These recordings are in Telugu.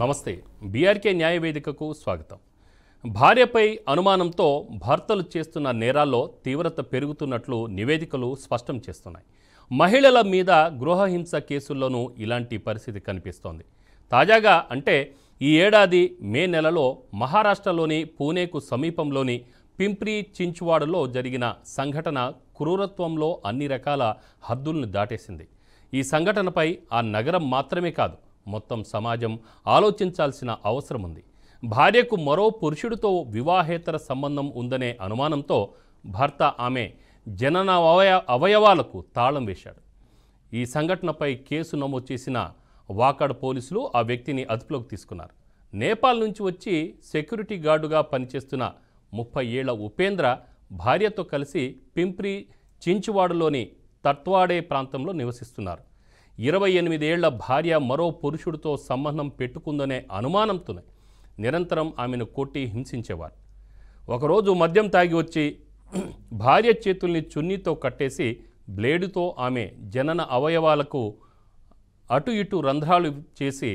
నమస్తే బీఆర్కే న్యాయవేదికకు స్వాగతం. భార్యపై అనుమానంతో భర్తలు చేస్తున్న నేరాల్లో తీవ్రత పెరుగుతున్నట్లు నివేదికలు స్పష్టం చేస్తున్నాయి. మహిళల మీద గృహహింస కేసుల్లోనూ ఇలాంటి పరిస్థితి కనిపిస్తోంది. తాజాగా అంటే ఈ ఏడాది మే నెలలో మహారాష్ట్రలోని పూణేకు సమీపంలోని పింప్రీ చించ్వాడలో జరిగిన సంఘటన క్రూరత్వంలో అన్ని రకాల హద్దులను దాటేసింది. ఈ సంఘటనపై ఆ నగరం మాత్రమే కాదు మొత్తం సమాజం ఆలోచించాల్సిన అవసరం ఉంది. భార్యకు మరో పురుషుడితో వివాహేతర సంబంధం ఉందనే అనుమానంతో భర్త ఆమె జనన అవయవాలకు తాళం వేశాడు. ఈ సంఘటనపై కేసు నమోదు చేసిన వాకాడ్ పోలీసులు ఆ వ్యక్తిని అదుపులోకి తీసుకున్నారు. నేపాల్ నుంచి వచ్చి సెక్యూరిటీ గార్డుగా పనిచేస్తున్న 30 ఏళ్ల ఉపేంద్ర భార్యతో కలిసి పింప్రీ చించ్వాడలోని తట్వాడే ప్రాంతంలో నివసిస్తున్నారు. 28 ఏళ్ల భార్య మరో పురుషుడితో సంబంధం పెట్టుకుందనే అనుమానంతో నిరంతరం ఆమెను కొట్టి హింసించేవారు. ఒకరోజు మద్యం తాగి వచ్చి భార్య చేతుల్ని చున్నీతో కట్టేసి బ్లేడుతో ఆమె జనన అవయవాలకు అటు ఇటు రంధ్రాలు చేసి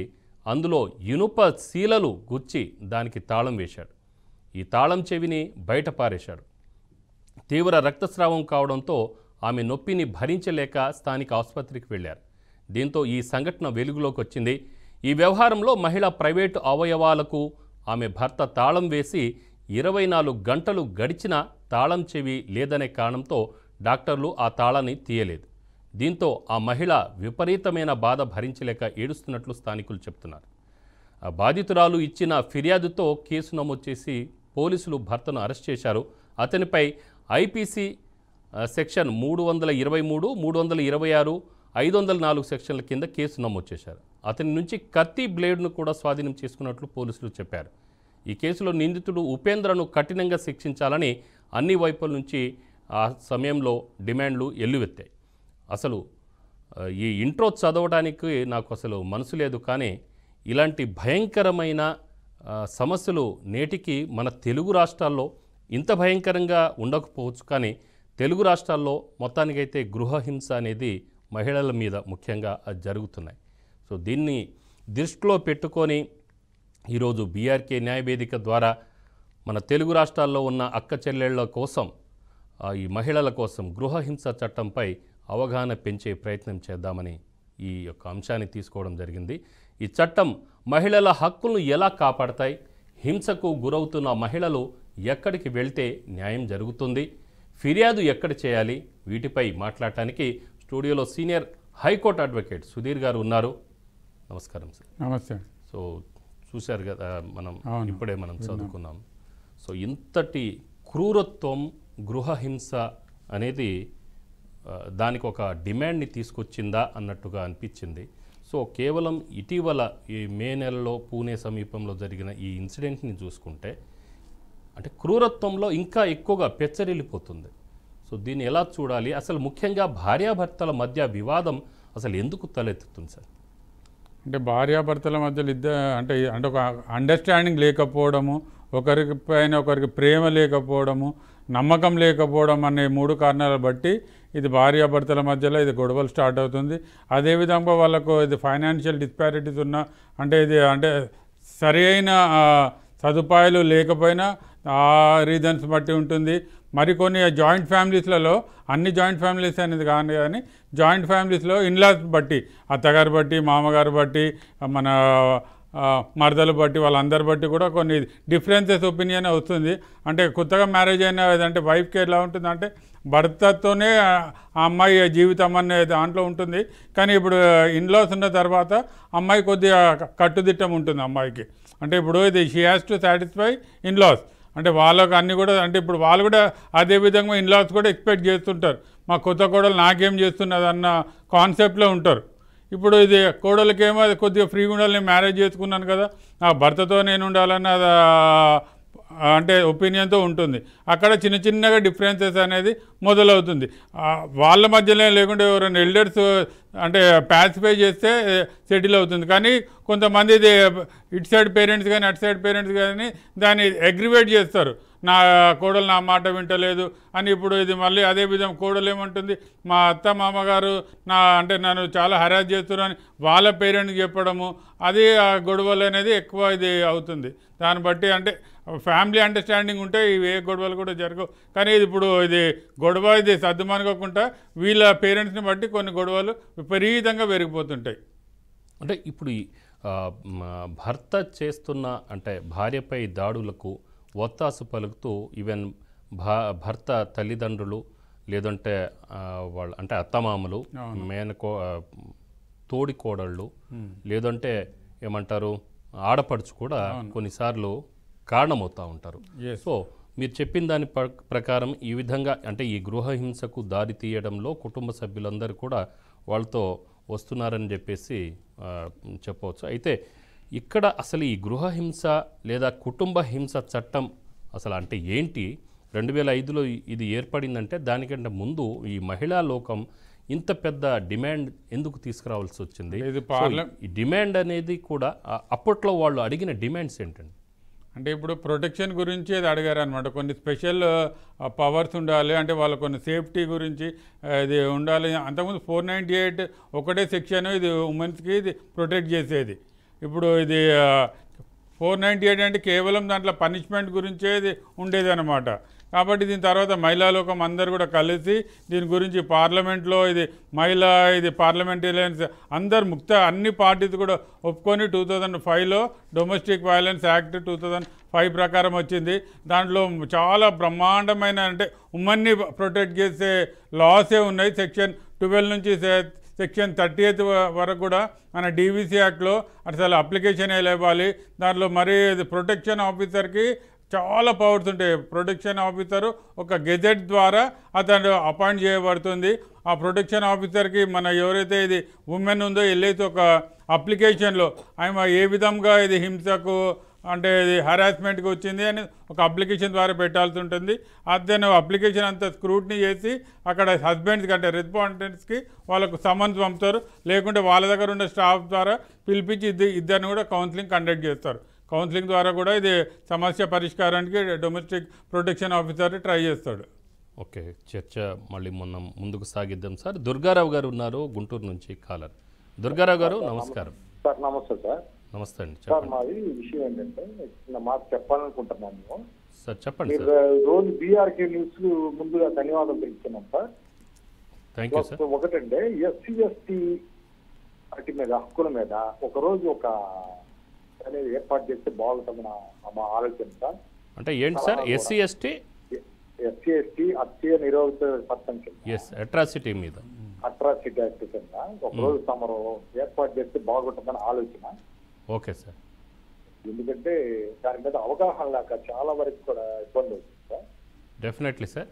అందులో ఇనుప శీలలు గుచ్చి దానికి తాళం వేశాడు. ఈ తాళం చెవిని బయట పారేశాడు. తీవ్ర రక్తస్రావం కావడంతో ఆమె నొప్పిని భరించలేక స్థానిక ఆసుపత్రికి వెళ్ళారు. దీంతో ఈ సంఘటన వెలుగులోకి వచ్చింది. ఈ వ్యవహారంలో మహిళ ప్రైవేటు అవయవాలకు ఆమె భర్త తాళం వేసి 24 గంటలు గడిచినా తాళం చెవి లేదనే కారణంతో డాక్టర్లు ఆ తాళాన్ని తీయలేదు. దీంతో ఆ మహిళ విపరీతమైన బాధ భరించలేక ఏడుస్తున్నట్లు స్థానికులు చెప్తున్నారు. ఆ బాధితురాలు ఇచ్చిన ఫిర్యాదుతో కేసు నమోదు చేసి పోలీసులు భర్తను అరెస్ట్ చేశారు. అతనిపై ఐపీసీ సెక్షన్ 323, 326, 504 సెక్షన్ల కింద కేసు నమోదు చేశారు. అతని నుంచి కత్తి బ్లేడ్ను కూడా స్వాధీనం చేసుకున్నట్లు పోలీసులు చెప్పారు. ఈ కేసులో నిందితుడు ఉపేంద్రను కఠినంగా శిక్షించాలని అన్ని వైపుల నుంచి ఆ సమయంలో డిమాండ్లు ఎల్లువెత్తాయి. అసలు ఈ ఇంట్రో చదవడానికి నాకు అసలు మనసు లేదు, కానీ ఇలాంటి భయంకరమైన సమస్యలు నేటికి మన తెలుగు రాష్ట్రాల్లో ఇంత భయంకరంగా ఉండకపోవచ్చు, కానీ తెలుగు రాష్ట్రాల్లో మొత్తానికైతే గృహహింస అనేది మహిళల మీద ముఖ్యంగా జరుగుతున్నాయి. సో దీన్ని దృష్టిలో పెట్టుకొని ఈరోజు బీఆర్కే న్యాయవేదిక ద్వారా మన తెలుగు రాష్ట్రాల్లో ఉన్న అక్క చెల్లెళ్ల కోసం, ఈ మహిళల కోసం గృహహింస చట్టంపై అవగాహన పెంచే ప్రయత్నం చేద్దామని ఈ యొక్క అంశాన్ని తీసుకోవడం జరిగింది. ఈ చట్టం మహిళల హక్కులను ఎలా కాపాడతాయి, హింసకు గురవుతున్న మహిళలు ఎక్కడికి వెళ్తే న్యాయం జరుగుతుంది, ఫిర్యాదు ఎక్కడ చేయాలి, వీటిపై మాట్లాడటానికి స్టూడియోలో సీనియర్ హైకోర్టు అడ్వకేట్ సుధీర్ గారు ఉన్నారు. నమస్కారం సార్. నమస్తే. సో చూశారు కదా, మనం ఇప్పుడే చదువుకున్నాం. సో ఇంతటి క్రూరత్వం, గృహహింస అనేది దానికి ఒక డిమాండ్ని తీసుకొచ్చిందా అన్నట్టుగా అనిపించింది. సో కేవలం ఇటీవల ఈ మే నెలలో పూణే సమీపంలో జరిగిన ఈ ఇన్సిడెంట్ని చూసుకుంటే అంటే క్రూరత్వంలో ఇంకా ఎక్కువగా పెచ్చరిల్లిపోతుంది. సో దీన్ని ఎలా చూడాలి? అసలు ముఖ్యంగా భార్యాభర్తల మధ్య వివాదం అసలు ఎందుకు తలెత్తుతుంది సార్? అంటే భార్యాభర్తల మధ్యలో అంటే ఒక అండర్స్టాండింగ్ లేకపోవడము, ఒకరికి పైన ఒకరికి ప్రేమ లేకపోవడము, నమ్మకం లేకపోవడం అనే 3 కారణాలు బట్టి ఇది భార్యాభర్తల మధ్యలో ఇది గొడవలు స్టార్ట్ అవుతుంది. అదేవిధంగా వాళ్ళకు ఇది ఫైనాన్షియల్ డిస్పారిటీస్ ఉన్న అంటే సరైన సదుపాయాలు లేకపోయినా ఆ రీజన్స్ బట్టి ఉంటుంది. మరికొన్ని జాయింట్ ఫ్యామిలీస్లలో, అన్ని జాయింట్ ఫ్యామిలీస్ అనేది కానీ జాయింట్ ఫ్యామిలీస్లో ఇన్లాస్ బట్టి, అత్తగారు బట్టి, మామగారు బట్టి, మన మరదలు బట్టి, వాళ్ళందరి బట్టి కూడా కొన్ని డిఫరెన్సెస్ ఒపీనియన్ వస్తుంది. అంటే కొత్తగా మ్యారేజ్ అయిన ఏదంటే వైఫ్కి ఎలా ఉంటుందంటే భర్తతోనే ఆ అమ్మాయి జీవితం అనే దాంట్లో ఉంటుంది, కానీ ఇప్పుడు ఇన్లాస్ ఉన్న తర్వాత అమ్మాయి కొద్దిగా కట్టుదిట్టం ఉంటుంది అమ్మాయికి. అంటే ఇప్పుడు ఇది she has to satisfy in-laws, అంటే వాళ్ళకు అన్నీ కూడా, అంటే ఇప్పుడు వాళ్ళు కూడా అదేవిధంగా ఇన్లాస్ కూడా ఎక్స్పెక్ట్ చేస్తుంటారు. మా కొత్త కోడలు నాకేం చేస్తున్నది అన్న కాన్సెప్ట్లో ఉంటారు. ఇప్పుడు ఇది కోడలకేమో కొద్దిగా ఫ్రీగా ఉండాలి, నేను మ్యారేజ్ చేసుకున్నాను కదా, నా భర్తతో నేను ఉండాలన్న అంటే ఒపీనియన్తో ఉంటుంది. అక్కడ చిన్న చిన్నగా డిఫరెన్సెస్ అనేది మొదలవుతుంది వాళ్ళ మధ్యలో. లేకుంటే ఎవరైనా ఎల్డర్స్ అంటే ప్యాసిఫై చేస్తే సెటిల్ అవుతుంది, కానీ కొంతమంది ఇటు సైడ్ పేరెంట్స్ కానీ అటు సైడ్ పేరెంట్స్ కానీ దాన్ని అగ్రివేట్ చేస్తారు. నా కోడలు నా మాట వింటలేదు అని ఇప్పుడు ఇది మళ్ళీ అదే విధం కోడలేమంటుంది మా అత్త మామగారు నా అంటే నన్ను చాలా హరాజ్ చేస్తున్నారు వాళ్ళ పేరెంట్స్ చెప్పడము అది గొడవలు అనేది ఎక్కువ ఇది అవుతుంది దాని బట్టి అంటే ఫ్యామిలీ అండర్స్టాండింగ్ ఉంటే ఇవే గొడవలు కూడా జరగవు కానీ ఇది ఇప్పుడు ఇది గొడవ ఇది సర్దుమనుకోకుండా వీళ్ళ పేరెంట్స్ని బట్టి కొన్ని గొడవలు విపరీతంగా పెరిగిపోతుంటాయి అంటే ఇప్పుడు భర్త చేస్తున్న అంటే భార్యపై దాడులకు ఒత్తాసు పలుకుతూ ఈవెన్ భర్త తల్లిదండ్రులు లేదంటే వాళ్ళు అంటే అత్తమామలు మేనకో తోడికోడళ్ళు లేదంటే ఏమంటారు ఆడపడుచు కూడా కొన్నిసార్లు కారణమవుతూ ఉంటారు సో మీరు చెప్పిన దాని ప్రకారం ఈ విధంగా అంటే ఈ గృహహింసకు దారి తీయడంలో కుటుంబ సభ్యులందరూ కూడా వాళ్ళతో వస్తున్నారని చెప్పేసి చెప్పవచ్చు అయితే ఇక్కడ అసలు ఈ గృహహింస లేదా కుటుంబ హింస చట్టం అసలు అంటే ఏంటి 2005లో ఇది ఏర్పడిందంటే దానికంటే ముందు ఈ మహిళా లోకం ఇంత పెద్ద డిమాండ్ ఎందుకు తీసుకురావాల్సి వచ్చింది ఈ డిమాండ్ అనేది కూడా అప్పట్లో వాళ్ళు అడిగిన డిమాండ్స్ ఏంటండి అంటే ఇప్పుడు ప్రొటెక్షన్ గురించి అది అడిగారు అనమాట కొన్ని స్పెషల్ పవర్స్ ఉండాలి అంటే వాళ్ళ కొన్ని సేఫ్టీ గురించి ఇది ఉండాలి అంతకుముందు 498 ఒకటే సెక్షన్ ఇది ఉమెన్స్కి ఇది ప్రొటెక్ట్ చేసేది ఇప్పుడు ఇది 498 అంటే కేవలం దాంట్లో పనిష్మెంట్ గురించే ఇది ఉండేదన్నమాట కాబట్టి దీని తర్వాత మహిళా లోకం అందరూ కూడా కలిసి దీని గురించి పార్లమెంట్లో ఇది మహిళా ఇది పార్లమెంటేరియన్స్ అందరు ముక్త అన్ని పార్టీస్ కూడా ఒప్పుకొని 2005లో డొమెస్టిక్ వైలెన్స్ యాక్ట్ 2005 ప్రకారం వచ్చింది దాంట్లో చాలా బ్రహ్మాండమైన అంటే ఉమెన్ని ప్రొటెక్ట్ చేసే లాసే ఉన్నాయి సెక్షన్ 12 నుంచి సెక్షన్ 38 వరకు కూడా మన డీవీసీ యాక్ట్లో అసలు అప్లికేషన్ ఇవ్వాలి దాంట్లో మరి ప్రొటెక్షన్ ఆఫీసర్కి చాలా పవర్స్ ఉంటాయి ప్రొటెక్షన్ ఆఫీసరు ఒక గెజెట్ ద్వారా అతను అపాయింట్ చేయబడుతుంది ఆ ప్రొటెక్షన్ ఆఫీసర్కి మన ఎవరైతే ఇది ఉమెన్ ఉందో వెళ్ళైతే ఒక అప్లికేషన్లో ఆమె ఏ విధంగా ఇది హింసకు అంటే ఇది హరాస్మెంట్కి వచ్చింది అని ఒక అప్లికేషన్ ద్వారా పెట్టాల్సి ఉంటుంది అతను అప్లికేషన్ అంతా స్క్రూటినీ చేసి అక్కడ హస్బెండ్స్కి అంటే రెస్పాండెంట్స్కి వాళ్ళకు సమన్స్ పంపుతారు లేకుంటే వాళ్ళ దగ్గర ఉన్న స్టాఫ్ ద్వారా పిలిపించి ఇద్దరిని కూడా కౌన్సిలింగ్ కండక్ట్ చేస్తారు కౌన్సిలింగ్ ద్వారా కూడా ఇది సమస్య పరిష్కారానికి డొమెస్టిక్ ప్రొటెక్షన్ ఆఫీసర్ ట్రై చేస్తాడు ఓకే చర్చ మళ్ళీ మొన్న ముందుకు సాగిద్దాం సార్ దుర్గారావు గారు ఉన్నారు గుంటూరు నుంచి కాలర్ దుర్గారావు గారు నమస్కారం సార్ నమస్తే సార్ నమస్తే అండి సార్ మాది విషయం ఏంటంటే చిన్న మాట చెప్పాలనుకుంటున్నాము సార్ చెప్పండి సార్ రోజు బీఆర్కే న్యూస్ ముందుగా ధన్యవాదాలు తెలుపుతున్నాం సార్ థ్యాంక్ యూ సార్ ఒకటంటే ఎస్సీ ఎస్టీ వాటి మీద హక్కుల మీద ఒకరోజు ఒక అనేది ఏర్పాటు చేస్తే బాగుంటుంది మా ఆలోచన సార్ అంటే ఏంటి sir SC ST SC ST అత్య నిరోధిత మీద అట్రాసిటీ యాక్ట్ కింద ఒకరోజు తమరు ఏర్పాటు చేస్తే బాగుంటుందని ఆలోచన ఓకే సార్ ఎందుకంటే దాని మీద అవగాహన లేక చాలా వరకు కూడా ఇబ్బంది అవుతుంది సార్ డెఫినెట్లీ సార్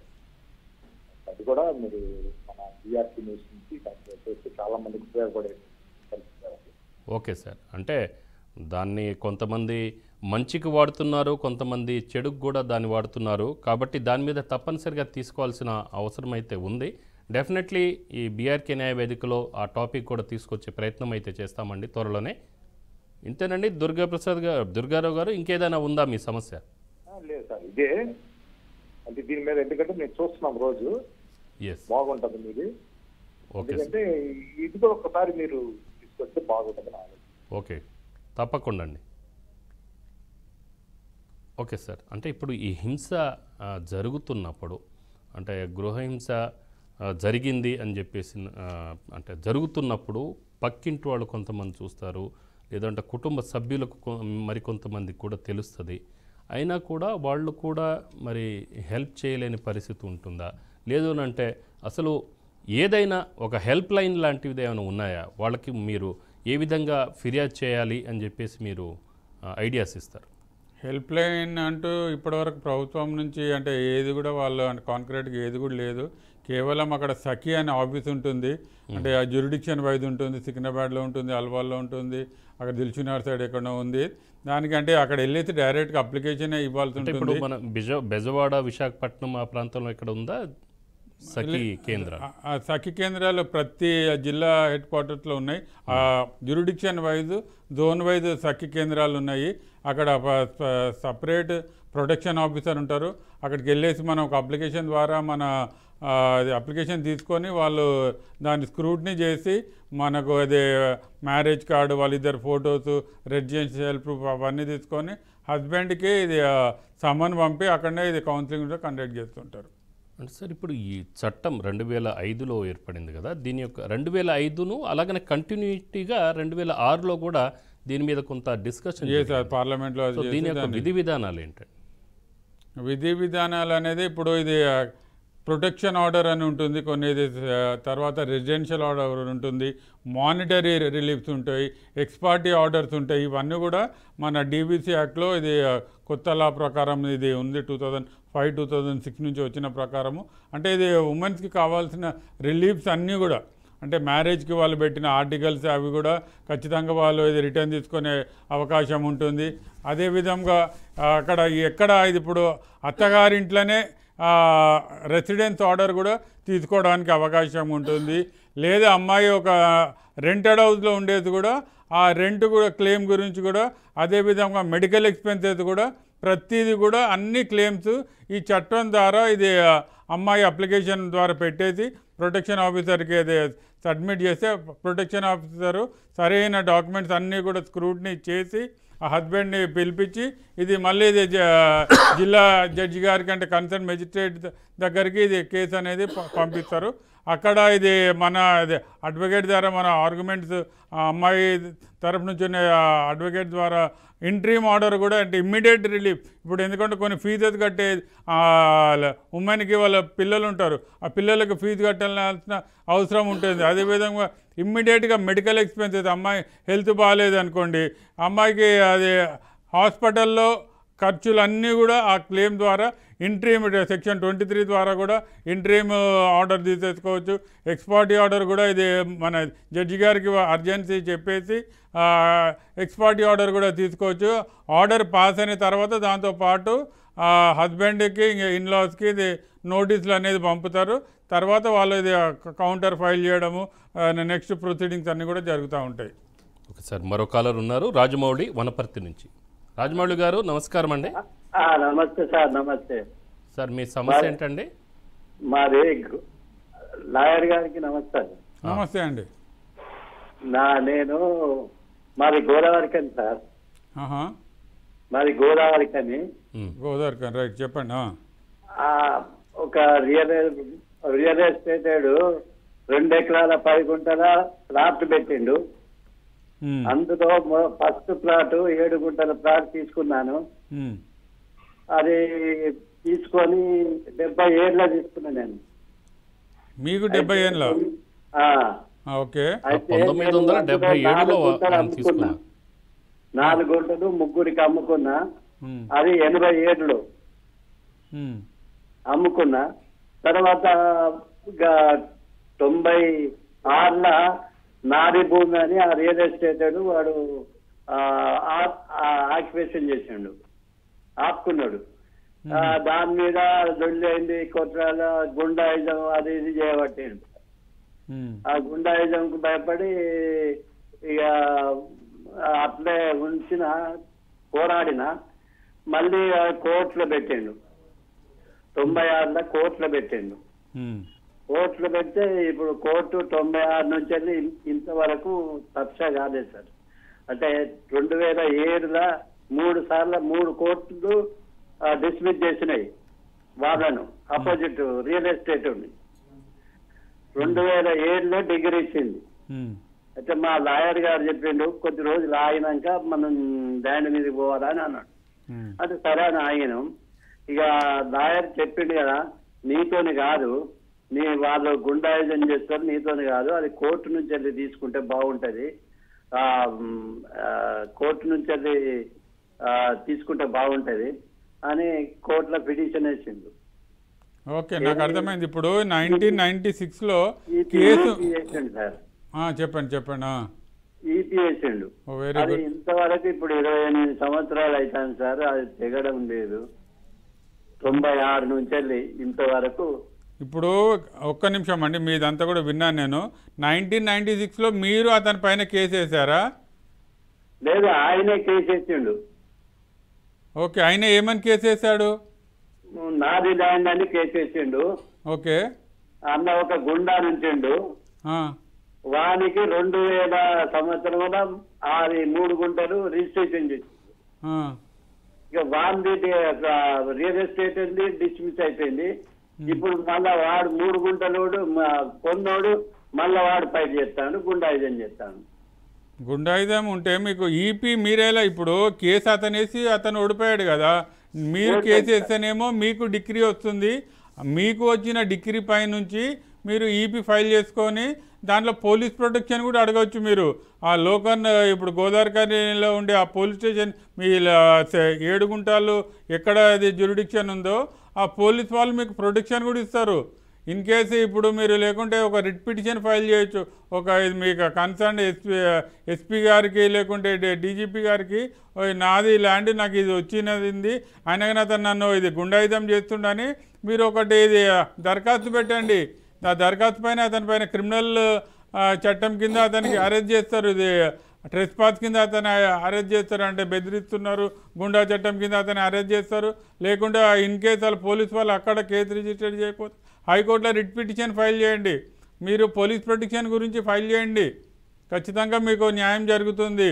అది కూడా మీరు మన బీఆర్సీ న్యూస్ నుంచి చేస్తే చాలా మందికి ఉపయోగపడే ఓకే సార్ అంటే దాన్ని కొంతమంది మంచికి వాడుతున్నారు కొంతమంది చెడుకు కూడా దాన్ని వాడుతున్నారు కాబట్టి దాని మీద తప్పనిసరిగా తీసుకోవాల్సిన అవసరం అయితే ఉంది డెఫినెట్లీ ఈ బీఆర్కే న్యాయ వేదికలో ఆ టాపిక్ కూడా తీసుకొచ్చే ప్రయత్నం అయితే చేస్తామండి త్వరలోనే ఇంతేనండి దుర్గాప్రసాద్ గారు దుర్గారావు గారు ఇంకేదైనా ఉందా మీ సమస్య లేదు సార్ ఇదే అంటే దీని మీద ఎందుకంటే నేను చూస్తున్నాం రోజు బాగుంటుంది మీది ఎందుకంటే ఇది కూడా ఒకసారి మీరు తీసుకొస్తే బాగుంటుంది ఓకే తప్పకుండా అండి ఓకే సార్ అంటే ఇప్పుడు ఈ హింస జరుగుతున్నప్పుడు అంటే గృహహింస జరిగింది అని చెప్పేసి అంటే జరుగుతున్నప్పుడు పక్కింటి వాళ్ళు కొంతమంది చూస్తారు లేదంటే కుటుంబ సభ్యులకు మరికొంతమందికి కూడా తెలుస్తుంది అయినా కూడా వాళ్ళు కూడా మరి హెల్ప్ చేయలేని పరిస్థితి ఉంటుందా లేదు అంటే అసలు ఏదైనా ఒక హెల్ప్ లైన్ లాంటివి ఏమైనా ఉన్నాయా వాళ్ళకి మీరు ఏ విధంగా ఫిర్యాదు చేయాలి అని చెప్పేసి మీరు ఐడియాస్ ఇస్తారు హెల్ప్ లైన్ అంటూ ఇప్పటివరకు ప్రభుత్వం నుంచి అంటే ఏది కూడా వాళ్ళు అంటే కాంక్రీట్గా ఏది కూడా లేదు కేవలం అక్కడ సఖీ అనే ఆఫీస్ ఉంటుంది అంటే ఆ జ్యూరిడిక్షన్ వైజ్ ఉంటుంది సికింద్రాబాద్లో ఉంటుంది అల్వాల్లో ఉంటుంది అక్కడ దిల్చునార్ సైడ్ ఎక్కడో ఉంది దానికంటే అక్కడ వెళ్ళేసి డైరెక్ట్గా అప్లికేషన్ ఇవ్వాల్సి ఉంటుంది ఇప్పుడు మన బెజవాడ విశాఖపట్నం ఆ ప్రాంతంలో ఇక్కడ ఉందా సఖి కేంద్రాలు ప్రతి జిల్లా హెడ్ క్వార్టర్స్లో ఉన్నాయి. Jurisdiction wise zone wise Sakhi కేంద్రాలు ఉన్నాయి. అక్కడ సపరేట్ ప్రొటెక్షన్ ఆఫీసర్ ఉంటారు. అక్కడికి వెళ్ళేసి మనం ఒక అప్లికేషన్ ద్వారా మన అప్లికేషన్ తీసుకొని వాళ్ళు దాన్ని స్క్రూటినీ చేసి మనకు అదే మ్యారేజ్ కార్డు వాళ్ళిద్దరు ఫొటోస్ రెసిడెన్షియల్ ప్రూఫ్ అవన్నీ తీసుకొని హస్బెండ్కి ఇది సమన్ పంపి అక్కడనే ఇది కౌన్సిలింగ్ కండక్ట్ చేస్తుంటారు. అంటే సార్ ఇప్పుడు ఈ చట్టం 2005లో ఏర్పడింది కదా, దీని యొక్క 2005ను అలాగనే కంటిన్యూటీగా 2006లో కూడా దీని మీద కొంత డిస్కషన్ చేశారు పార్లమెంట్లో. దీని యొక్క విధి విధానాలు ఏంటండి? విధి విధానాలు అనేది ఇప్పుడు ఇది ప్రొటెక్షన్ ఆర్డర్ అని ఉంటుంది, కొన్ని తర్వాత రెసిడెన్షియల్ ఆర్డర్ ఉంటుంది, మానిటరీ రిలీఫ్స్ ఉంటాయి, ఎక్స్పార్టీ ఆర్డర్స్ ఉంటాయి. ఇవన్నీ కూడా మన డీబీసీ యాక్ట్లో ఇది కొత్త లా ప్రకారం ఇది ఉంది. 2005-2006 నుంచి వచ్చిన ప్రకారము అంటే ఇది ఉమెన్స్కి కావాల్సిన రిలీఫ్స్ అన్నీ కూడా, అంటే మ్యారేజ్కి వాళ్ళు పెట్టిన ఆర్టికల్స్ అవి కూడా ఖచ్చితంగా వాళ్ళు ఇది రిటర్న్ తీసుకునే అవకాశం ఉంటుంది. అదేవిధంగా అక్కడ ఎక్కడ ఇది ఇప్పుడు అత్తగారింట్లోనే రెసిడెన్స్ ఆర్డర్ కూడా తీసుకోవడానికి అవకాశం ఉంటుంది. లేదా అమ్మాయి ఒక రెంటెడ్ హౌస్లో ఉండేది కూడా ఆ రెంట్ కూడా క్లెయిమ్ గురించి కూడా, అదేవిధంగా మెడికల్ ఎక్స్పెన్సెస్ కూడా, ప్రతిదీ కూడా అన్ని క్లెయిమ్స్ ఈ చట్టం ద్వారా ఇది అమ్మాయి అప్లికేషన్ ద్వారా పెట్టేసి ప్రొటెక్షన్ ఆఫీసర్కి అది సబ్మిట్ చేస్తే ప్రొటెక్షన్ ఆఫీసరు సరైన డాక్యుమెంట్స్ అన్నీ కూడా స్క్రూటినీ చేసి ఆ హస్బెండ్ని పిలిపించి ఇది మళ్ళీ ఇది జిల్లా జడ్జి గారికి అంటే కన్సర్న్ మెజిస్ట్రేట్ దగ్గరికి ఇది కేసు అనేది పంపిస్తారు. అక్కడ ఇది మన అడ్వకేట్ ద్వారా మన ఆర్గ్యుమెంట్స్ అమ్మాయి తరఫు నుంచి అడ్వకేట్ ద్వారా ఇంట్రీమ్ ఆర్డర్ కూడా అంటే ఇమ్మీడియట్ రిలీఫ్. ఇప్పుడు ఎందుకంటే కొన్ని ఫీజెస్ కట్టే ఉమెన్కి వాళ్ళ పిల్లలు ఉంటారు, ఆ పిల్లలకు ఫీజు కట్టాల్సిన అవసరం ఉంటుంది. అదేవిధంగా ఇమ్మీడియట్గా మెడికల్ ఎక్స్పెన్సెస్, అమ్మాయి హెల్త్ బాగాలేదనుకోండి, అమ్మాయికి అది హాస్పిటల్లో ఖర్చులు అన్నీ కూడా ఆ క్లెయిమ్ ద్వారా ఇంట్రీమ్ సెక్షన్ 23 ద్వారా కూడా ఇంట్రీమ్ ఆర్డర్ తీసేసుకోవచ్చు. ఎక్స్పార్టీ ఆర్డర్ కూడా ఇది మన జడ్జి గారికి అర్జెన్సీ చెప్పేసి ఎక్స్పార్టీ ఆర్డర్ కూడా తీసుకోవచ్చు. ఆర్డర్ పాస్ అయిన తర్వాత దాంతోపాటు హస్బెండ్కి ఇన్లాస్కి ఇది నోటీసులు అనేది పంపుతారు. తర్వాత వాళ్ళు ఇది కౌంటర్ ఫైల్ చేయడము, నెక్స్ట్ ప్రొసీడింగ్స్ అన్నీ కూడా జరుగుతూ ఉంటాయి. ఓకే సార్, మరో కాలర్ ఉన్నారు, రాజమౌళి వనపర్తి నుంచి. రాజమౌళి గారు నమస్కారం అండి. నమస్తే సార్. నమస్తే సార్, మీ సమస్య ఏంటండి? మాది లాయర్ గారికి నమస్తే. నమస్తే అండి. నేను మాది గోదావరికని సార్. మాది గోదావరికని. గోదావరికని, రైట్. చెప్పండి. ఒక రియల్ ఎస్టేటెడ్ 2 ఎకరాల 10 గుంటల లాప్ట్ పెట్టిండు. అందులో ఫస్ట్ ప్లాట్ 7 గుంటల ప్లాట్ తీసుకున్నాను. అది తీసుకొని 70 ఏళ్ళ తీసుకున్నా నేను. మీకు 70 ఏళ్ళ? ఓకే. 1977లో 4 గుంటలు ముగ్గురికి అమ్ముకున్నా. అది 87లో అమ్ముకున్నా. తర్వాత 96లో నాది భూమి అని ఆ రియల్ ఎస్టేట్ వాడు ఆక్యుపేషన్ చేసిండు, ఆపుకున్నాడు. దాని మీద దొల్లైంది, కుట్రాల గుండాయిజం అది ఇది చేయబట్టిండు. ఆ గుండాయిజంకు భయపడి ఇక అట్లే ఉంచిన, పోరాడిన. మళ్ళీ కోర్టులో పెట్టిండు 96లో. కోర్టులో పెట్టిండు. కోర్టులో పెడితే ఇప్పుడు కోర్టు 96 నుంచి వెళ్ళి ఇంతవరకు తప్సా కాలేదు సార్. అంటే 2007లో 3 సార్లు 3 కోర్టులు డిస్మిస్ చేసినాయి వాళ్ళను, ఆపోజిట్ రియల్ ఎస్టేట్ ఉంది. 2007లో డిగ్రీ ఇచ్చింది. అయితే మా లాయర్ గారు చెప్పిండు కొద్ది రోజులు ఆగినాక మనం దాని మీదకి పోవాలని అన్నాడు. అంటే సరే అని ఆగినాం. ఇక లాయర్ చెప్పిండు కదా, నీతోని కాదు, నీ వాళ్ళు గుండాయిజం చేస్తారు, నీతోని కాదు, అది కోర్టు నుంచి వెళ్ళి తీసుకుంటే బాగుంటుంది, కోర్టు నుంచి వెళ్ళి తీసుకుంటే బాగుంటుంది అని కోర్టులో పిటిషన్ వేసిండు. ఓకే, నాకు అర్థమైంది. ఇప్పుడు 1996లో కేసు వేసిండు సార్. చెప్పండి చెప్పండి. ఈపీ వేసిండు. అది ఇంతవరకు ఇప్పుడు 28 సంవత్సరాలు అవుతాను సార్, అది తెగడం లేదు. 96 నుంచి వెళ్ళి ఇంతవరకు ఇప్పుడు ఒక్క నిమిషం అండి మీదంతా కూడా విన్నాను నేను 1996 లో మీరు అతని పైన కేసు చేశారా? లేదు ఆయనే కేసు చేసిండు. ఓకే ఆయన ఏమని కేసు చేశాడు? నాది ల్యాండ్ అని కేసు చేసిండు. ఓకే అన్న ఒక గుండా నుంచిండు. వానికి 2000 సంవత్సరముల 3 గుంటలు రిజిస్ట్రేషన్ చేసి ఇక వాంది రియల్ ఎస్టేట్ ఉంది డిస్మిస్ అయిపోయింది. ఇప్పుడు మళ్ళా వాడు 3 గుంటలోడు కొన్నోడు మళ్ళా వాడు పైకి చేస్తాడు గుండాయిజం చేస్తాడు. గుండాయిజం ఉంటే మీకు ఈపీ మీరేలా ఇప్పుడు కేసు అతనేసి అతను ఓడిపోయాడు కదా మీరు కేసు వేస్తేనేమో మీకు డిగ్రీ వస్తుంది. మీకు వచ్చిన డిగ్రీ పై నుంచి మీరు ఈపీ ఫైల్ చేసుకొని దాంట్లో పోలీస్ ప్రొటెక్షన్ కూడా అడగవచ్చు మీరు. ఆ లోకల్ ఇప్పుడు గోదావరి కాలనీలో ఉండే ఆ పోలీస్ స్టేషన్ మీ 7 గుంటాలు ఎక్కడ అది జ్యూరిడిక్షన్ ఉందో ఆ పోలీస్ వాళ్ళు మీకు ప్రొటెక్షన్ కూడా ఇస్తారు. ఇన్ కేసు ఇప్పుడు మీరు లేకుంటే ఒక రిట్ పిటిషన్ ఫైల్ చేయొచ్చు. ఒక మీకు కన్సర్న్ ఎస్పీ గారికి లేకుంటే డీజీపీ గారికి నాది ల్యాండ్ నాకు ఇది వచ్చినది అయినా అతను నన్ను ఇది గుండాయిజం చేస్తుండని మీరు ఒకటి ఇది దరఖాస్తు పెట్టండి. ఆ దరఖాస్తు పైన అతని పైన క్రిమినల్ చట్టం కింద అతనికి అరెస్ట్ చేస్తారు. ఇది ట్రెస్ పాస్ కింద అతను అరెస్ట్ చేస్తారు అంటే బెదిరిస్తున్నారు గుండా చట్టం కింద అతను అరెస్ట్ చేస్తారు. లేకుండా ఇన్ కేసు వాళ్ళు పోలీసు వాళ్ళు అక్కడ కేసు రిజిస్టర్ చేయకపోతే హైకోర్టులో రిట్ పిటిషన్ ఫైల్ చేయండి. మీరు పోలీస్ ప్రొటెక్షన్ గురించి ఫైల్ చేయండి ఖచ్చితంగా మీకు న్యాయం జరుగుతుంది.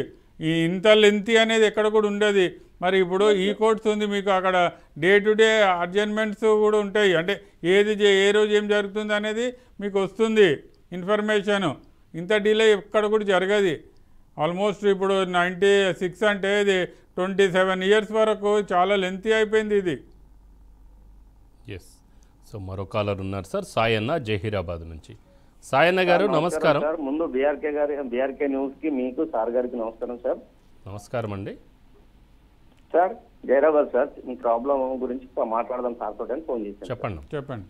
ఈ ఇంత లెంతీ అనేది ఎక్కడ కూడా ఉండదు. మరి ఇప్పుడు ఈ కోర్ట్స్ ఉంది మీకు అక్కడ డే టు డే అడ్జర్న్మెంట్స్ కూడా ఉంటాయి అంటే ఏది ఏ రోజు ఏం జరుగుతుంది అనేది మీకు వస్తుంది ఇన్ఫర్మేషను. ఇంత డిలే ఎక్కడ కూడా జరగదు. ఆల్మోస్ట్ ఇప్పుడు 96 అంటే ఇది 27 years వరకు చాలా లెంతీ అయిపోయింది ఇది. ఎస్ సో మరో కాలర్ ఉన్నారు సార్ సాయన్న జహీరాబాద్ నుంచి. సాయన్న గారు నమస్కారం సార్. ముందు బీఆర్కే న్యూస్కి మీకు సార్ గారికి నమస్కారం సార్. నమస్కారం అండి సార్. జైరాబాద్ సార్ మీ ప్రాబ్లం గురించి మాట్లాడదాం సార్ తోటని ఫోన్ చేశాను. చెప్పండి చెప్పండి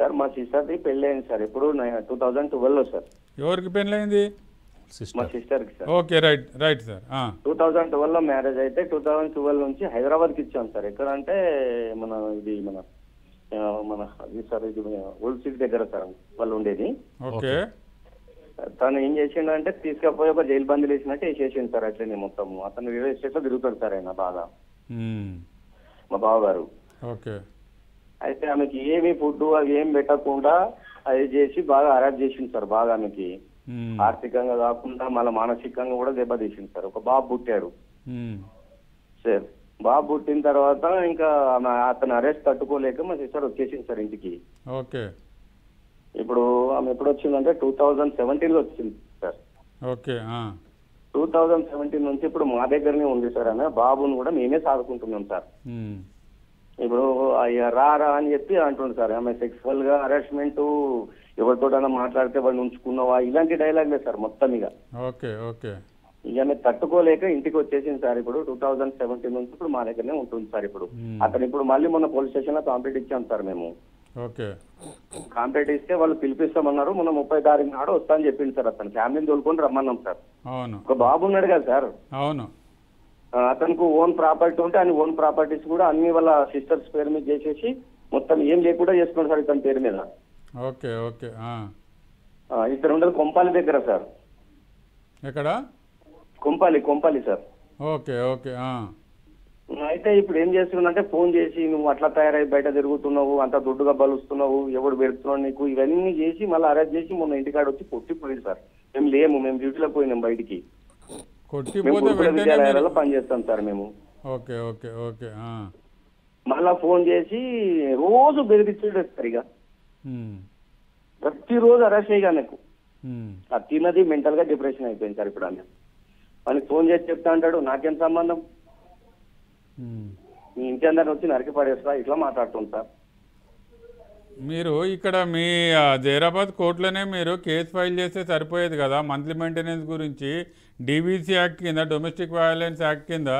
సార్. మా సిస్టర్ది పెళ్ళి అయింది సార్ ఇప్పుడు 2012 సార్. ఎవరికి పెళ్ళి అయింది? మా సిస్టర్కి sir. Okay right right sir. 2012 marriage అయితే 2012 నుంచి హైదరాబాద్కి ఇచ్చాం సార్. ఎక్కడంటే మన అది సార్ ఇది ఓల్డ్ సిటీ దగ్గర సార్ వాళ్ళు ఉండేది. ఓకే తను ఏం చేసిండు అంటే తీసుకపోయి ఒక జైలు బందీలు వేసినట్టు వేసేసింది సార్. అట్లనే మొత్తం అతను రియల్ ఎస్టేట్ లో తిరుగుతాడు సార్ ఆయన బాగా మా బావగారు. అయితే ఆమెకి ఏమి ఫుడ్ అవి ఏమి పెట్టకుండా అది చేసి బాగా అరెస్ట్ చేసింది సార్. బాగా ఆమెకి ఆర్థికంగా కాకుండా మళ్ళీ మానసికంగా కూడా దెబ్బతీసింది సార్. ఒక బాబు పుట్టాడు సార్. బాబు పుట్టిన తర్వాత ఇంకా అతను అరెస్ట్ తట్టుకోలేక మా సిస్టర్ వచ్చేసింది సార్ ఇంటికి. ఇప్పుడు ఆమె ఎప్పుడు వచ్చిందంటే 2017 లో వచ్చింది సార్. 2017 నుంచి ఇప్పుడు మా దగ్గరనే ఉంది సార్. ఆమె బాబును కూడా మేమే సాదుకుంటున్నాం సార్. ఇప్పుడు రారా అని చెప్పి అంటుంది సార్. ఆమె సెక్సువల్ గా హరాస్మెంట్ ఎవరితోటైనా మాట్లాడితే వాడిని ఉంచుకున్నావా ఇలాంటి డైలాగ్ లేదు సార్ మొత్తం. ఇక ఇక ఆమె తట్టుకోలేక ఇంటికి వచ్చేసింది సార్. ఇప్పుడు 2017 నుంచి ఇప్పుడు మా దగ్గరనే ఉంటుంది సార్. ఇప్పుడు అతను ఇప్పుడు మళ్ళీ మొన్న పోలీస్ స్టేషన్ లో కంప్లీట్ ఇచ్చాం సార్ మేము. కాంప్లీట్ ఇస్తే వాళ్ళు పిలిపిస్తామన్నారు మొన్న 30 తారీఖు నాడు వస్తా అని చెప్పింది సార్. అతను ఫ్యామిలీని తోలుకొని రమ్మన్నాం సార్. ఒక బాబు ఉన్నాడు కదా సార్. అతనికి ఓన్ ప్రాపర్టీ ఉంటే ఆయన ఓన్ ప్రాపర్టీస్ కూడా అన్ని వాళ్ళ సిస్టర్స్ పేరు మీద చేసేసి మొత్తం ఏం లేకుండా చేసుకున్నాడు సార్ ఇతని పేరు మీద. ఇతను ఉండదు కొంపాలి దగ్గర సార్. ఎక్కడ? కొంపాలి కొంపాలి సార్. అయితే ఇప్పుడు ఏం చేస్తున్నాడంటే ఫోన్ చేసి నువ్వు అట్లా తయారై బయట తిరుగుతున్నావు అంత దొడ్డుగా బలుస్తున్నావు ఎవడు పెడుతున్నావు నీకు ఇవన్నీ చేసి మళ్ళీ అరెస్ట్ చేసి మొన్న ఇంటికాడ వచ్చి కొట్టిపోయింది సార్. మేము లేము మేము డ్యూటీలో పోయినాం బయటికి. విద్యాలయాలలో పనిచేస్తాం సార్ మేము. మళ్ళా ఫోన్ చేసి రోజు బెదిరించే సార్. ఇక ప్రతిరోజు అరెస్ట్ అయ్యా నాకు తిన్నది మెంటల్ గా డిప్రెషన్ అయిపోయింది సార్. ఇప్పుడు ఆమె వాళ్ళకి ఫోన్ చేసి చెప్తా అంటాడు నాకేం సంబంధం మీ ఇంటి అందరిని వచ్చి నరికి పడేస్తా ఇట్లా మాట్లాడుతుంది సార్. మీరు ఇక్కడ మీ జైరాబాద్ కోర్టులోనే మీరు కేసు ఫైల్ చేస్తే సరిపోయేది కదా. మంత్లీ మెయింటెనెన్స్ గురించి డీబీసీ యాక్ట్ కింద డొమెస్టిక్ వయలెన్స్ యాక్ట్ కింద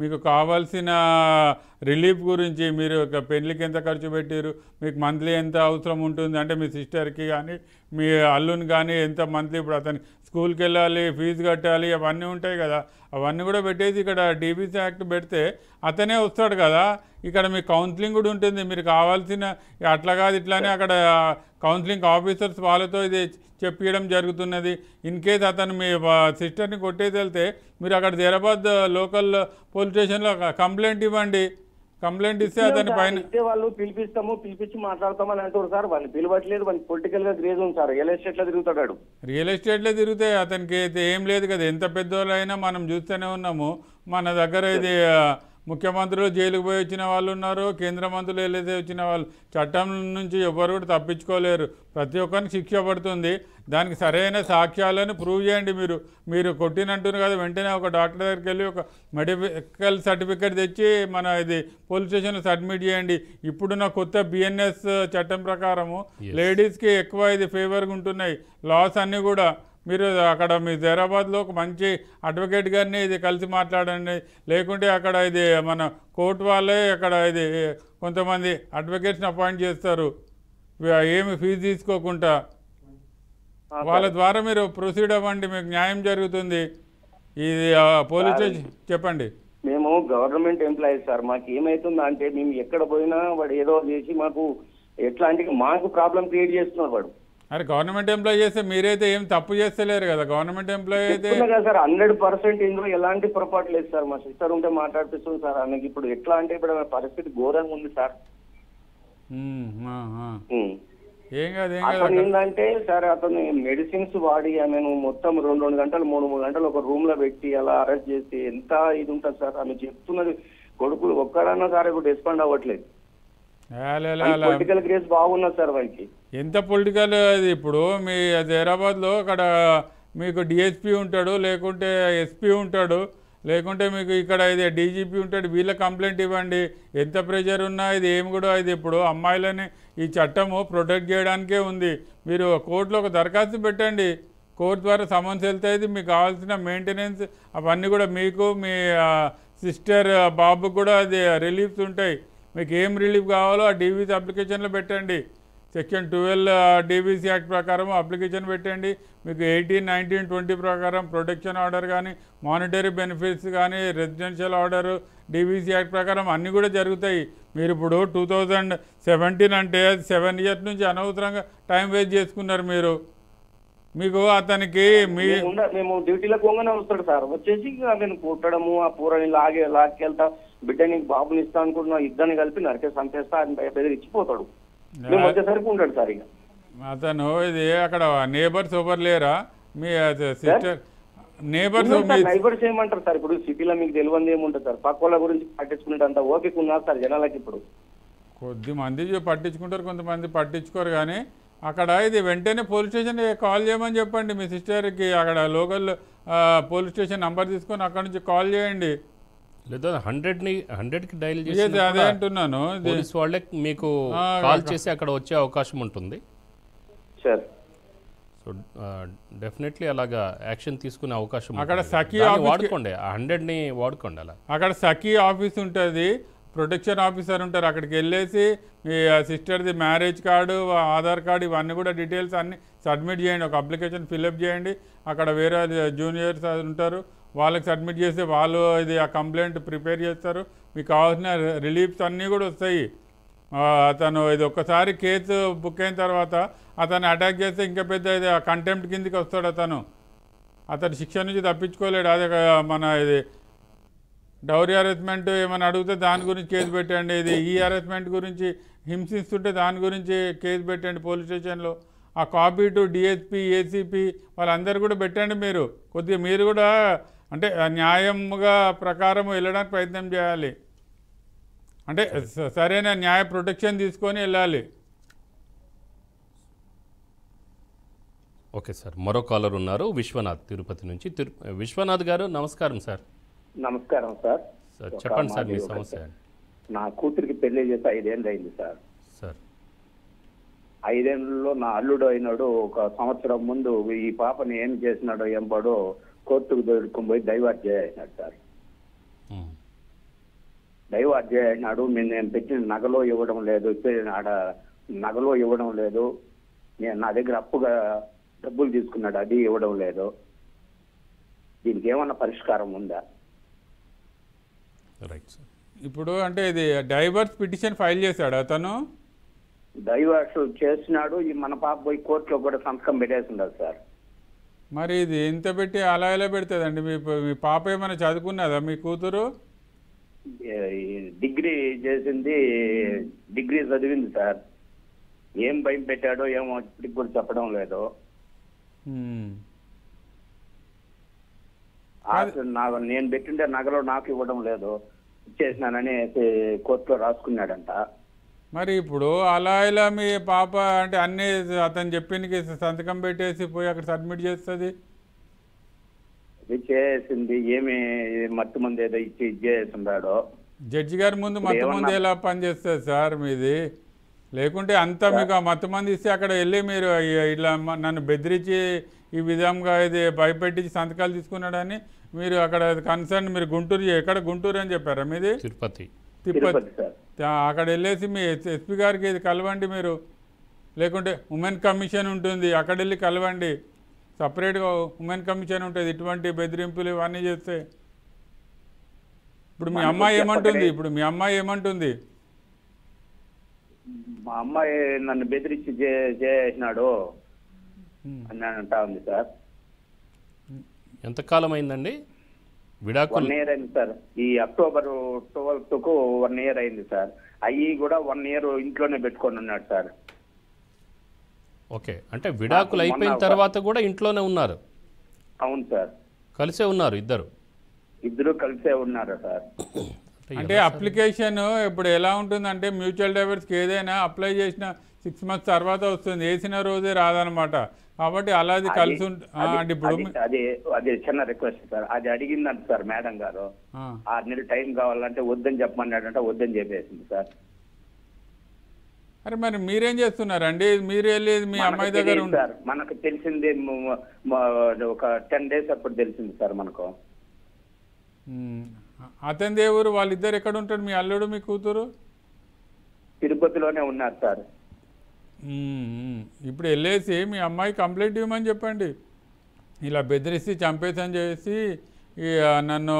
మీకు కావాల్సిన రిలీఫ్ గురించి మీరు పెళ్ళికి ఎంత ఖర్చు పెట్టారు మీకు మంత్లీ ఎంత అవసరం ఉంటుంది అంటే మీ సిస్టర్కి కానీ మీ అల్లుని కానీ ఎంత మంత్లీ ఇప్పుడు అతని స్కూల్ కి వెళ్ళాలి, ఫీజు కట్టాలి, అవన్నీ ఉంటాయి కదా. అవన్నీ కూడా పెట్టేసి ఇక్కడ డిబిసి యాక్ట్ పెడితే అతనే వస్తాడు కదా. ఇక్కడ మీ కౌన్సిలింగ్ కూడా ఉంటుంది, మీరు కావాల్సిన అట్లా కాదు ఇట్లానే అక్కడ కౌన్సిలింగ్ ఆఫీసర్స్ వాళ్ళతో ఇది చెప్పడం జరుగుతున్నది. ఇన్ కేస్ అతను మీ సిస్టర్ని కొట్టేసి వెళ్తే మీరు అక్కడ హైదరాబాద్ లోకల్ పోలీస్ స్టేషన్లో కంప్లైంట్ ఇవ్వండి. కంప్లైంట్ ఇస్తే అతని పైన వాళ్ళు పిలిపించి మాట్లాడతామని అంటారు సార్. వాళ్ళు పిలవట్లేదు, వాళ్ళు పొలిటికల్ గా గ్రేజ్ ఉంది సార్. రియల్ ఎస్టేట్ లో తిరుగుతాడు, రియల్ ఎస్టేట్ లో తిరిగితే అతనికి అయితే ఏం లేదు కదా. ఎంత పెద్దోళ్ళైనా మనం చూస్తూనే ఉన్నాము, మన దగ్గర ఇది ముఖ్యమంత్రులు జైలుకు పోయి వచ్చిన వాళ్ళు ఉన్నారు, కేంద్ర మంత్రులు వెళ్ళేసి వచ్చిన వాళ్ళు. చట్టం నుంచి ఎవరు కూడా తప్పించుకోలేరు, ప్రతి ఒక్కరికి శిక్ష పడుతుంది. దానికి సరైన సాక్ష్యాలను ప్రూవ్ చేయండి. మీరు కొట్టినంటున్నారు కదా, వెంటనే ఒక డాక్టర్ దగ్గరికి వెళ్ళి ఒక మెడికల్ సర్టిఫికేట్ తెచ్చి మన ఇది పోలీస్ స్టేషన్లో సబ్మిట్ చేయండి. ఇప్పుడున్న కొత్త బిఎన్ఎస్ చట్టం ప్రకారము లేడీస్కి ఎక్కువ ఇది ఫేవర్గా ఉంటున్నాయి లాస్ అన్నీ కూడా. మీరు అక్కడ మీ హైదరాబాద్లో ఒక మంచి అడ్వకేట్ గారిని ఇది కలిసి మాట్లాడండి. లేకుంటే అక్కడ ఇది మన కోర్టు వాళ్ళే అక్కడ ఇది కొంతమంది అడ్వకేట్స్ని అపాయింట్ చేస్తారు, ఏమి ఫీజు తీసుకోకుండా. వాళ్ళ ద్వారా మీరు ప్రొసీడ్ అవ్వండి, మీకు న్యాయం జరుగుతుంది. ఇది పోలీస్ స్టేషన్ చెప్పండి. మేము గవర్నమెంట్ ఎంప్లాయీస్ సార్, మాకు ఏమవుతుందా అంటే మేము ఎక్కడ పోయినా వాడు ఏదో చేసి మాకు ఎట్లాంటి మాకు ప్రాబ్లం క్రియేట్ చేస్తున్నారు వాడు. అరే గవర్నమెంట్ ఎంప్లాయీ చేస్తే మీరైతే ఏం తప్పు చేస్తలేరు కదా. గవర్నమెంట్ ఎంప్లాయీ అయితే సార్ 100% ఇందులో ఎలాంటి పొరపాటు లేదు సార్. మా సిస్టర్ ఉంటే మాట్లాడిపిస్తుంది సార్. ఆయనకి ఇప్పుడు ఎట్లా అంటే ఇప్పుడు పరిస్థితి ఘోరంగా ఉంది సార్. అతను ఏంటంటే సార్ అతను మెడిసిన్స్ వాడి ఆమెను మొత్తం 2 గంటలు 3 గంటలు ఒక రూమ్ లో పెట్టి అలా అరెస్ట్ చేసి ఎంత ఇది ఉంటుంది సార్. ఆమె చెప్తున్నది కొడుకులు ఒక్కడన్నా సార్ ఇప్పుడు రెస్పాండ్ అవ్వట్లేదు. పొలిటికల్ గ్రేస్ బాగున్నది సార్ వాడికి. ఎంత పొలిటికల్ అది. ఇప్పుడు మీ హైదరాబాద్లో అక్కడ మీకు డిఎస్పీ ఉంటాడు, లేకుంటే ఎస్పీ ఉంటాడు, లేకుంటే మీకు ఇక్కడ ఇది డీజీపీ ఉంటాడు. వీళ్ళ కంప్లైంట్ ఇవ్వండి. ఎంత ప్రెషర్ ఉన్నా ఇది ఏం కూడా ఇది. ఇప్పుడు అమ్మాయిలని ఈ చట్టము ప్రొటెక్ట్ చేయడానికే ఉంది. మీరు కోర్టులో ఒక దరఖాస్తు పెట్టండి, కోర్టు ద్వారా సమన్స్ వెళ్తాయి. మీకు కావాల్సిన మెయింటెనెన్స్ అవన్నీ కూడా మీకు మీ సిస్టర్ బాబుకు కూడా అది రిలీఫ్స్ ఉంటాయి. మీకు ఏం రిలీఫ్ కావాలో ఆ డీవీసీ అప్లికేషన్లో పెట్టండి. సెక్షన్ 12 డీవీసీ యాక్ట్ ప్రకారం అప్లికేషన్ పెట్టండి. మీకు 18, 19, 20 ప్రకారం ప్రొటెక్షన్ ఆర్డర్ కానీ, మానిటరీ బెనిఫిట్స్ కానీ, రెసిడెన్షియల్ ఆర్డర్ డీవీసీ యాక్ట్ ప్రకారం అన్నీ కూడా జరుగుతాయి. మీరు ఇప్పుడు 2017 అంటే 7 ఇయర్స్ నుంచి అనవసరంగా టైం వేస్ట్ చేసుకున్నారు మీరు. మీకు అతనికి మేము డ్యూటీలో కొంగనే వస్తాడు సార్. వచ్చేసి నేను కొట్టడము, ఆ పూరని లాక్కెళ్తా, బిడ్డ నీకు బాబుని ఇస్తా అనుకుంటున్నా, ఇద్దరిని కలిపి నరికే సంపేస్తా అని బెదిరిచ్చిపోతాడు. మేము వచ్చేసరికి ఉంటాడు సార్. ఇక అతను ఇది అక్కడ నేబర్స్ ఎవరు లేరా మీ సిస్టర్? నైబర్స్ ఏమంటారు సార్? ఇప్పుడు సిటీలో మీకు తెలియదు ఏముంటుంది సార్. పక్క వాళ్ళ గురించి పట్టించుకునే అంత ఓపిక ఉన్నారు సార్ జనాలకి. ఇప్పుడు కొద్దిమంది పట్టించుకుంటారు, కొంతమంది పట్టించుకోరు. కానీ అక్కడ ఇది వెంటనే పోలీస్ స్టేషన్ కాల్ చేయమని చెప్పండి. మీ సిస్టర్కి అక్కడ లోకల్ పోలీస్ స్టేషన్ నంబర్ తీసుకొని అక్కడ నుంచి కాల్ చేయండి. లేదా 100కి డైల్ చేసి అదే అంటున్నాను, పోలీస్ వాళ్ళకి మీకు కాల్ చేసి అక్కడ వచ్చే అవకాశం ఉంటుంది సార్. సో డెఫినెట్లీ అలాగా యాక్షన్ తీసుకునే అవకాశం. అక్కడ సఖీ వాడుకోండి, 100ని వాడుకోండి. అలా అక్కడ సఖీ ఆఫీస్ ఉంటుంది, ప్రొటెక్షన్ ఆఫీసర్ ఉంటారు. అక్కడికి వెళ్ళేసి మీ సిస్టర్ది మ్యారేజ్ కార్డు, ఆధార్ కార్డు ఇవన్నీ కూడా డీటెయిల్స్ అన్నీ సబ్మిట్ చేయండి. ఒక అప్లికేషన్ ఫిల్అప్ చేయండి. అక్కడ వేరే జూనియర్స్ ఉంటారు, వాళ్ళకి సబ్మిట్ చేస్తే వాళ్ళు ఇది ఆ కంప్లైంట్ ప్రిపేర్ చేస్తారు. మీకు కావాల్సిన రిలీఫ్స్ అన్నీ కూడా వస్తాయి. అతను ఇది ఒక్కసారి కేసు బుక్ అయిన తర్వాత అతను అటాక్ చేస్తే ఇంకా పెద్ద ఇది కంటెంప్ట్ కిందకి వస్తాడు. అతను శిక్ష నుంచి తప్పించుకోలేడు. అదే మన ఇది డౌరీ హరాస్మెంట్ ఏమైనా అడిగితే దాని గురించి కేసు పెట్టండి. ఇది ఈ హరాస్మెంట్ గురించి హింసిస్తుంటే దాని గురించి కేసు పెట్టండి పోలీస్ స్టేషన్లో. ఆ కాపీ టు డిఎస్పీ, ఏసీపీ వాళ్ళందరూ కూడా పెట్టండి. మీరు కొద్దిగా మీరు కూడా అంటే న్యాయంగా ప్రకారం వెళ్ళడానికి ప్రయత్నం చేయాలి. అంటే సరైన న్యాయ ప్రొటెక్షన్ తీసుకొని వెళ్ళాలి. ఓకే సార్, మరో కాలర్ ఉన్నారు, విశ్వనాథ్ తిరుపతి నుంచి. విశ్వనాథ్ గారు నమస్కారం సార్. నమస్కారం సార్. చెప్పండి సార్ మీ సమస్య. నా కూతురికి పెళ్లి చేసి 5 ఏళ్ళు అయింది సార్. 5 ఏళ్ళలో నా అల్లుడు అయినాడు 1 సంవత్సరం ముందు ఈ పాపని ఏం చేసినాడో ఎంపాడో కోర్టుకు దొరుకుని పోయి డైవర్ట్ చేసినాడు సార్. డైవర్ట్ చేసినాడు. నేను పెట్టిన నగలో ఇవ్వడం లేదు, ఆడ నగలో ఇవ్వడం లేదు. నేను నా దగ్గర అప్పుగా డబ్బులు తీసుకున్నాడు, అది ఇవ్వడం లేదు. దీనికి ఏమన్నా పరిష్కారం ఉందా? Right sir. ఇప్పుడు అంటే ఇది డైవర్స్ పిటిషన్ ఫైల్ చేశాడు అతను, డైవర్స్ చేసినాడు. మన పాప పోయి కోర్టులో కూడా సంతకం పెట్టేసిందా సార్. మరి ఇది ఎంత పెట్టి అలా ఎలా పెడుతుందండి? మీ పాప ఏమైనా చదువుకున్నదా? మీ కూతురు డిగ్రీ చేసింది, డిగ్రీ చదివింది సార్. ఏం భయం పెట్టాడో ఏమో ఇప్పటికి కూడా చెప్పడం లేదు. నేను పెట్టిండే నగలో నాకు ఇవ్వడం లేదు, ఇచ్చేసినానని కోర్టులో రాసుకున్నాడంట. మరి ఇప్పుడు అలా ఇలా మీ పాప అంటే అన్నీ అతను చెప్పినకి సంతకం పెట్టేసి పోయి అక్కడ సబ్మిట్ చేస్తుంది, అది చేసింది. ఏమి మత్తు ముందు ఏదో ఇచ్చి చేస్తున్నాడో జడ్జి గారి ముందు మత్తు ముందు ఎలా పనిచేస్తుంది సార్ మీది? లేకుంటే అంతా మీకు ఆ మత్తు మంది ఇస్తే అక్కడ వెళ్ళి మీరు ఇట్లా నన్ను బెదిరించి ఈ విధంగా ఇది భయపెట్టించి సంతకాలు తీసుకున్నాడని మీరు అక్కడ కన్సర్న్ మీరు గుంటూరు ఎక్కడ గుంటూరు అని చెప్పారా మీది? తిరుపతి సార్. అక్కడ వెళ్ళేసి మీ ఎస్పీ గారికి ఇది కలవండి మీరు, లేకుంటే ఉమెన్ కమిషన్ ఉంటుంది అక్కడ వెళ్ళి కలవండి, సపరేట్గా ఉమెన్ కమిషన్ ఉంటుంది. ఇటువంటి బెదిరింపులు ఇవన్నీ చేస్తే ఇప్పుడు మీ అమ్మాయి ఏమంటుంది? మా అమ్మాయి నన్ను బెదిరించి చేసినాడు అని అంటా ఉంది సార్. ఎంతకాలం అయిందండి? 1 year అయింది సార్. ఈ October 12th 1 year అయింది సార్. అవి కూడా 1 year ఇంట్లోనే పెట్టుకొని ఉన్నాడు సార్. ఓకే, అంటే విడాకులు అయిపోయిన తర్వాత కూడా ఇంట్లోనే ఉన్నారు? అవును సార్, కలిసే ఉన్నారు. ఇద్దరు కలిసే ఉన్నారు సార్. అంటే అప్లికేషన్ ఇప్పుడు ఎలా ఉంటుందంటే మ్యూచువల్ డైవర్స్కి ఏదైనా అప్లై చేసిన 6 months తర్వాత వస్తుంది, వేసిన రోజే రాదనమాట. కాబట్టి అలాది కలిసి అదే చిన్న రిక్వెస్ట్ సార్. అది అడిగిందంట సార్ మేడం గారు, 6 నెలలు టైం కావాలంటే వద్దని చెప్పమన్నాడంటే వద్దని చెప్పేసింది సార్. అరే మరి మీరేం చేస్తున్నారండి? మీరు వెళ్ళేది మీ అమ్మాయి దగ్గర సార్. మనకు తెలిసింది ఒక 10 days అప్పుడు తెలిసింది సార్ మనకు. అతని దేవురు వాళ్ళిద్దరు ఎక్కడ ఉంటాడు? మీ అల్లుడు మీ కూతురు తిరుపతిలోనే ఉన్నారు సార్. ఇప్పుడు వెళ్ళేసి మీ అమ్మాయి కంప్లైంట్ ఇవ్వమని చెప్పండి, ఇలా బెదిరిసి చంపేసని చేసి నన్ను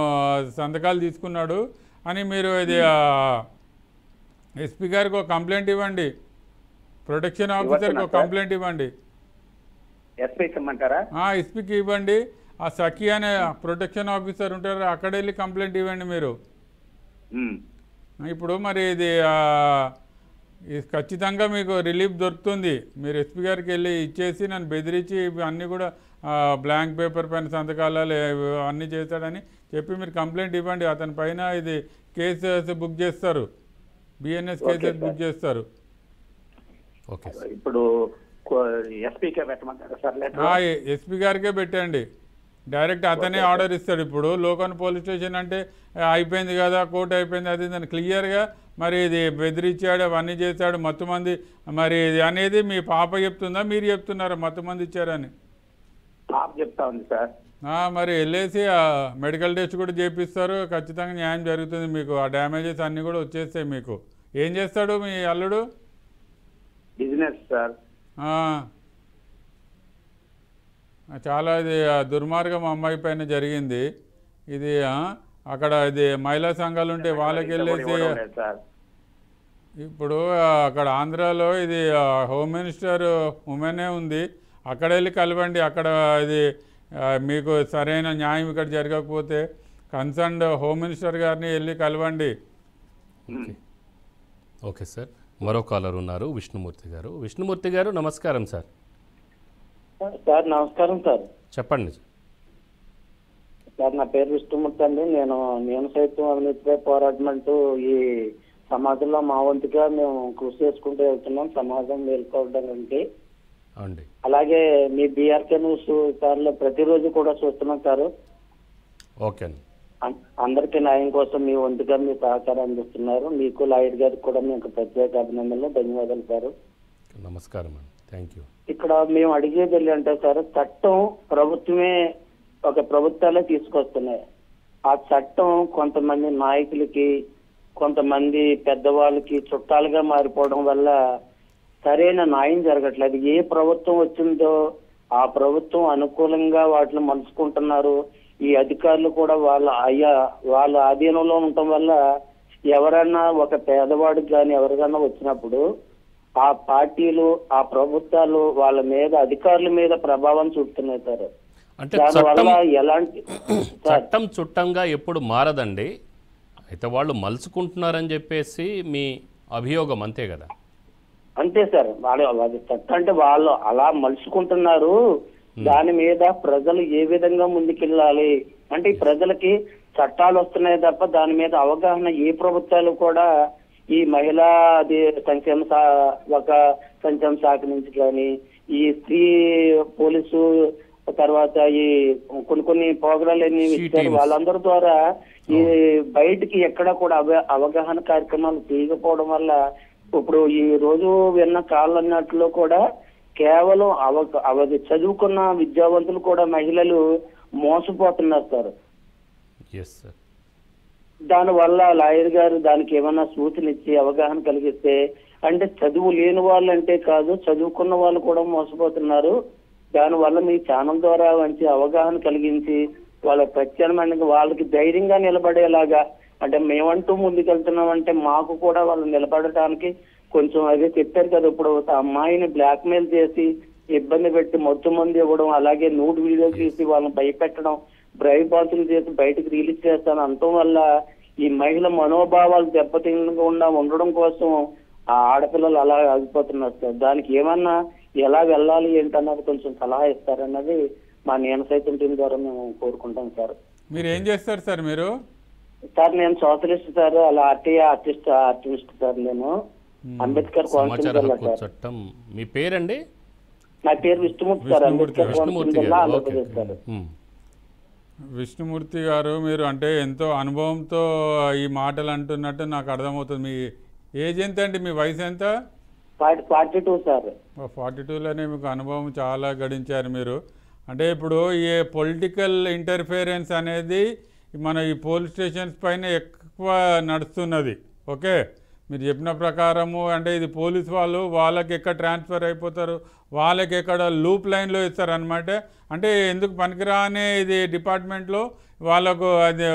సంతకాలు తీసుకున్నాడు అని. మీరు ఇది ఎస్పీ గారికి ఒక కంప్లైంట్ ఇవ్వండి, ప్రొటెక్షన్ ఆఫీసర్కి ఒక కంప్లైంట్ ఇవ్వండి, ఎస్పీకి ఇవ్వండి. ఆ సఖీ అనే ప్రొటెక్షన్ ఆఫీసర్ ఉంటారు, అక్కడ వెళ్ళి కంప్లైంట్ ఇవ్వండి మీరు. ఇప్పుడు మరి ఇది ఖచ్చితంగా మీకు రిలీఫ్ దొరుకుతుంది. మీరు ఎస్పీ గారికి వెళ్ళి ఇచ్చేసి నన్ను బెదిరించి అన్నీ కూడా బ్లాంక్ పేపర్ పైన సంతకాలు అన్నీ చేస్తాడని చెప్పి మీరు కంప్లైంట్ ఇవ్వండి. అతని పైన ఇది కేసెస్ బుక్ చేస్తారు, బిఎన్ఎస్ కేసెస్ బుక్ చేస్తారు. ఓకే, ఇప్పుడు ఎస్పీ గారికే పెట్టండి, డైరెక్ట్ అతనే ఆర్డర్ ఇస్తాడు. ఇప్పుడు లోకల్ పోలీస్ స్టేషన్ అంటే అయిపోయింది కదా, కోర్టు అయిపోయింది, అది దాన్ని క్లియర్గా మరి ఇది బెదిరిచ్చాడు, అవన్నీ చేశాడు, మత్తుమంది మరి ఇది అనేది మీ పాప చెప్తుందా మీరు చెప్తున్నారా మత్తుమంది ఇచ్చారని? పాప చెప్తా ఉంది సార్. మరి వెళ్ళేసి మెడికల్ టెస్ట్ కూడా చేపిస్తారు, ఖచ్చితంగా న్యాయం జరుగుతుంది మీకు. ఆ డ్యామేజెస్ అన్నీ కూడా వచ్చేస్తాయి మీకు. ఏం చేస్తాడు మీ అల్లుడు? Business sir. చాలా ఇది దుర్మార్గం అమ్మాయి పైన జరిగింది. ఇది అక్కడ ఇది మహిళా సంఘాలు ఉంటే వాళ్ళకి వెళ్ళేసి ఇప్పుడు అక్కడ ఆంధ్రాలో ఇది హోమ్ మినిస్టర్ ఉమెనే ఉంది, అక్కడ వెళ్ళి కలవండి. అక్కడ ఇది మీకు సరైన న్యాయం ఇక్కడ జరగకపోతే కన్సర్న్డ్ హోమ్ మినిస్టర్ గారిని వెళ్ళి కలవండి. Okay sir. మరో కాలర్ ఉన్నారు, విష్ణుమూర్తి గారు. విష్ణుమూర్తి గారు నమస్కారం సార్. సార్ నమస్కారం సార్, చెప్పండి సార్. నా పేరు విష్ణుమూర్తి అండి. నేను సైతం అవినీతిపై పోరాటమంటూ ఈ సమాజంలో మా వంతుగా మేము కృషి చేసుకుంటూ వెళ్తున్నాం సమాజం మేల్కోవడానికి. అలాగే మీ బీఆర్కే న్యూస్ సార్లు ప్రతిరోజు కూడా చూస్తున్నాం సార్. ఓకే, అందరికీ న్యాయం కోసం మీ వంతుగా మీ సహకారం అందిస్తున్నారు. మీకు లాయర్ గారికి కూడా మీకు ప్రత్యేక అభినందనలు, ధన్యవాదాలు సార్. నమస్కారం అండి, థ్యాంక్ యూ. ఇక్కడ మేము అడిగేది ఏంటంటే సార్, చట్టం ప్రభుత్వాలే తీసుకొస్తున్నాయి. ఆ చట్టం కొంతమంది నాయకులకి, కొంతమంది పెద్దవాళ్ళకి చుట్టాలుగా మారిపోవడం వల్ల సరైన న్యాయం జరగట్లేదు. ఏ ప్రభుత్వం వచ్చిందో ఆ ప్రభుత్వం అనుకూలంగా వాటిని మలుచుకుంటున్నారు. ఈ అధికారులు కూడా వాళ్ళ ఆధీనంలో ఉండటం వల్ల ఎవరైనా ఒక పేదవాడికి గాని ఎవరికైనా వచ్చినప్పుడు ఆ పార్టీలు ఆ ప్రభుత్వాలు వాళ్ళ మీద అధికారుల మీద ప్రభావం చూపుతున్నాయి సార్. అంటే చట్టం చుట్టంగా ఎప్పుడు మారదండి, అయితే వాళ్ళు మలుచుకుంటున్నారని చెప్పేసి మీ అభియోగం అంతే కదా? అంతే సార్, వాళ్ళు చట్టం అంటే వాళ్ళు అలా మలుచుకుంటున్నారు, దాని మీద ప్రజలు ఏ విధంగా ముందుకెళ్ళాలి అంటే ప్రజలకి చట్టాలు వస్తున్నాయి తప్ప దాని మీద అవగాహన ఏ ప్రభుత్వాలు కూడా ఈ మహిళా అది సంక్షేమ శాఖ నుంచి కానీ ఈ స్త్రీ పోలీసు తర్వాత ఈ కొన్ని పోగడలేని విషయాలు వాళ్ళందరి ద్వారా ఈ బయటికి ఎక్కడ కూడా అవగాహన కార్యక్రమాలు తీయకపోవడం వల్ల ఇప్పుడు ఈ రోజు విన్న కాళ్ళు అన్నట్లు కూడా కేవలం అవధి చదువుకున్న విద్యావంతులు కూడా మహిళలు మోసపోతున్నారు సార్. దాని వల్ల లాయర్ గారు దానికి ఏమైనా సూచన ఇచ్చి అవగాహన కలిగిస్తే, అంటే చదువు లేని వాళ్ళు అంటే కాదు చదువుకున్న వాళ్ళు కూడా మోసపోతున్నారు, దానివల్ల మీ ఛానల్ ద్వారా మంచి అవగాహన కలిగించి వాళ్ళ ప్రత్యామ్నాయంగా వాళ్ళకి ధైర్యంగా నిలబడేలాగా అంటే మేమంటూ ముందుకెళ్తున్నాం అంటే మాకు కూడా వాళ్ళు నిలబడటానికి కొంచెం అదే చెప్పారు కదా. ఇప్పుడు అమ్మాయిని బ్లాక్ మెయిల్ చేసి ఇబ్బంది పెట్టి మొత్తం మంది ఇవ్వడం, అలాగే నూటి వీడియోలు తీసి వాళ్ళని భయపెట్టడం, బ్రైబ్ బాతులు చేసి బయటకు రిలీజ్ చేస్తాను అనటం వల్ల ఈ మహిళ మనోభావాలు దెబ్బతినకుండా ఉండడం కోసం ఆ ఆడపిల్లలు అలా ఆగిపోతున్నారు సార్. దానికి ఏమన్నా ఎలా వెళ్ళాలి ఏంటన్నది కొంచెం సలహా ఇస్తారన్నది మా నేను సైతం టీం ద్వారా మేము కోరుకుంటాం సార్. మీరు ఏం చేస్తారు సార్? మీరు సార్ నేను సోషలిస్ట్ సార్, అలా ఆర్టిస్ట్ సార్. నేను అంబేద్కర్ చట్టం. మీ పేరండి? నా పేరు విష్ణుమూర్తి సార్, అంబేద్కర్ జిల్లా ఆంధ్రప్రదేశ్ సార్. విష్ణుమూర్తి గారు మీరు అంటే ఎంతో అనుభవంతో ఈ మాటలు అంటున్నట్టు నాకు అర్థమవుతుంది. మీ ఏజ్ ఎంత అండి? మీ వయసు ఎంత? 42 సార్. 42లోనే మీకు అనుభవం చాలా గడించారు మీరు. అంటే ఇప్పుడు ఈ పొలిటికల్ ఇంటర్ఫియరెన్స్ అనేది మన ఈ పోలీస్ స్టేషన్స్ పైన ఎక్కువ నడుస్తున్నది. ఓకే, మీరు చెప్పిన ప్రకారము అంటే ఇది పోలీసు వాళ్ళు వాళ్ళకి ఎక్కడ ట్రాన్స్ఫర్ అయిపోతారు, వాళ్ళకి ఎక్కడ లూప్ లైన్లో ఇస్తారనమాట. అంటే ఎందుకు పనికిరానే ఇది డిపార్ట్మెంట్లో వాళ్ళకు అది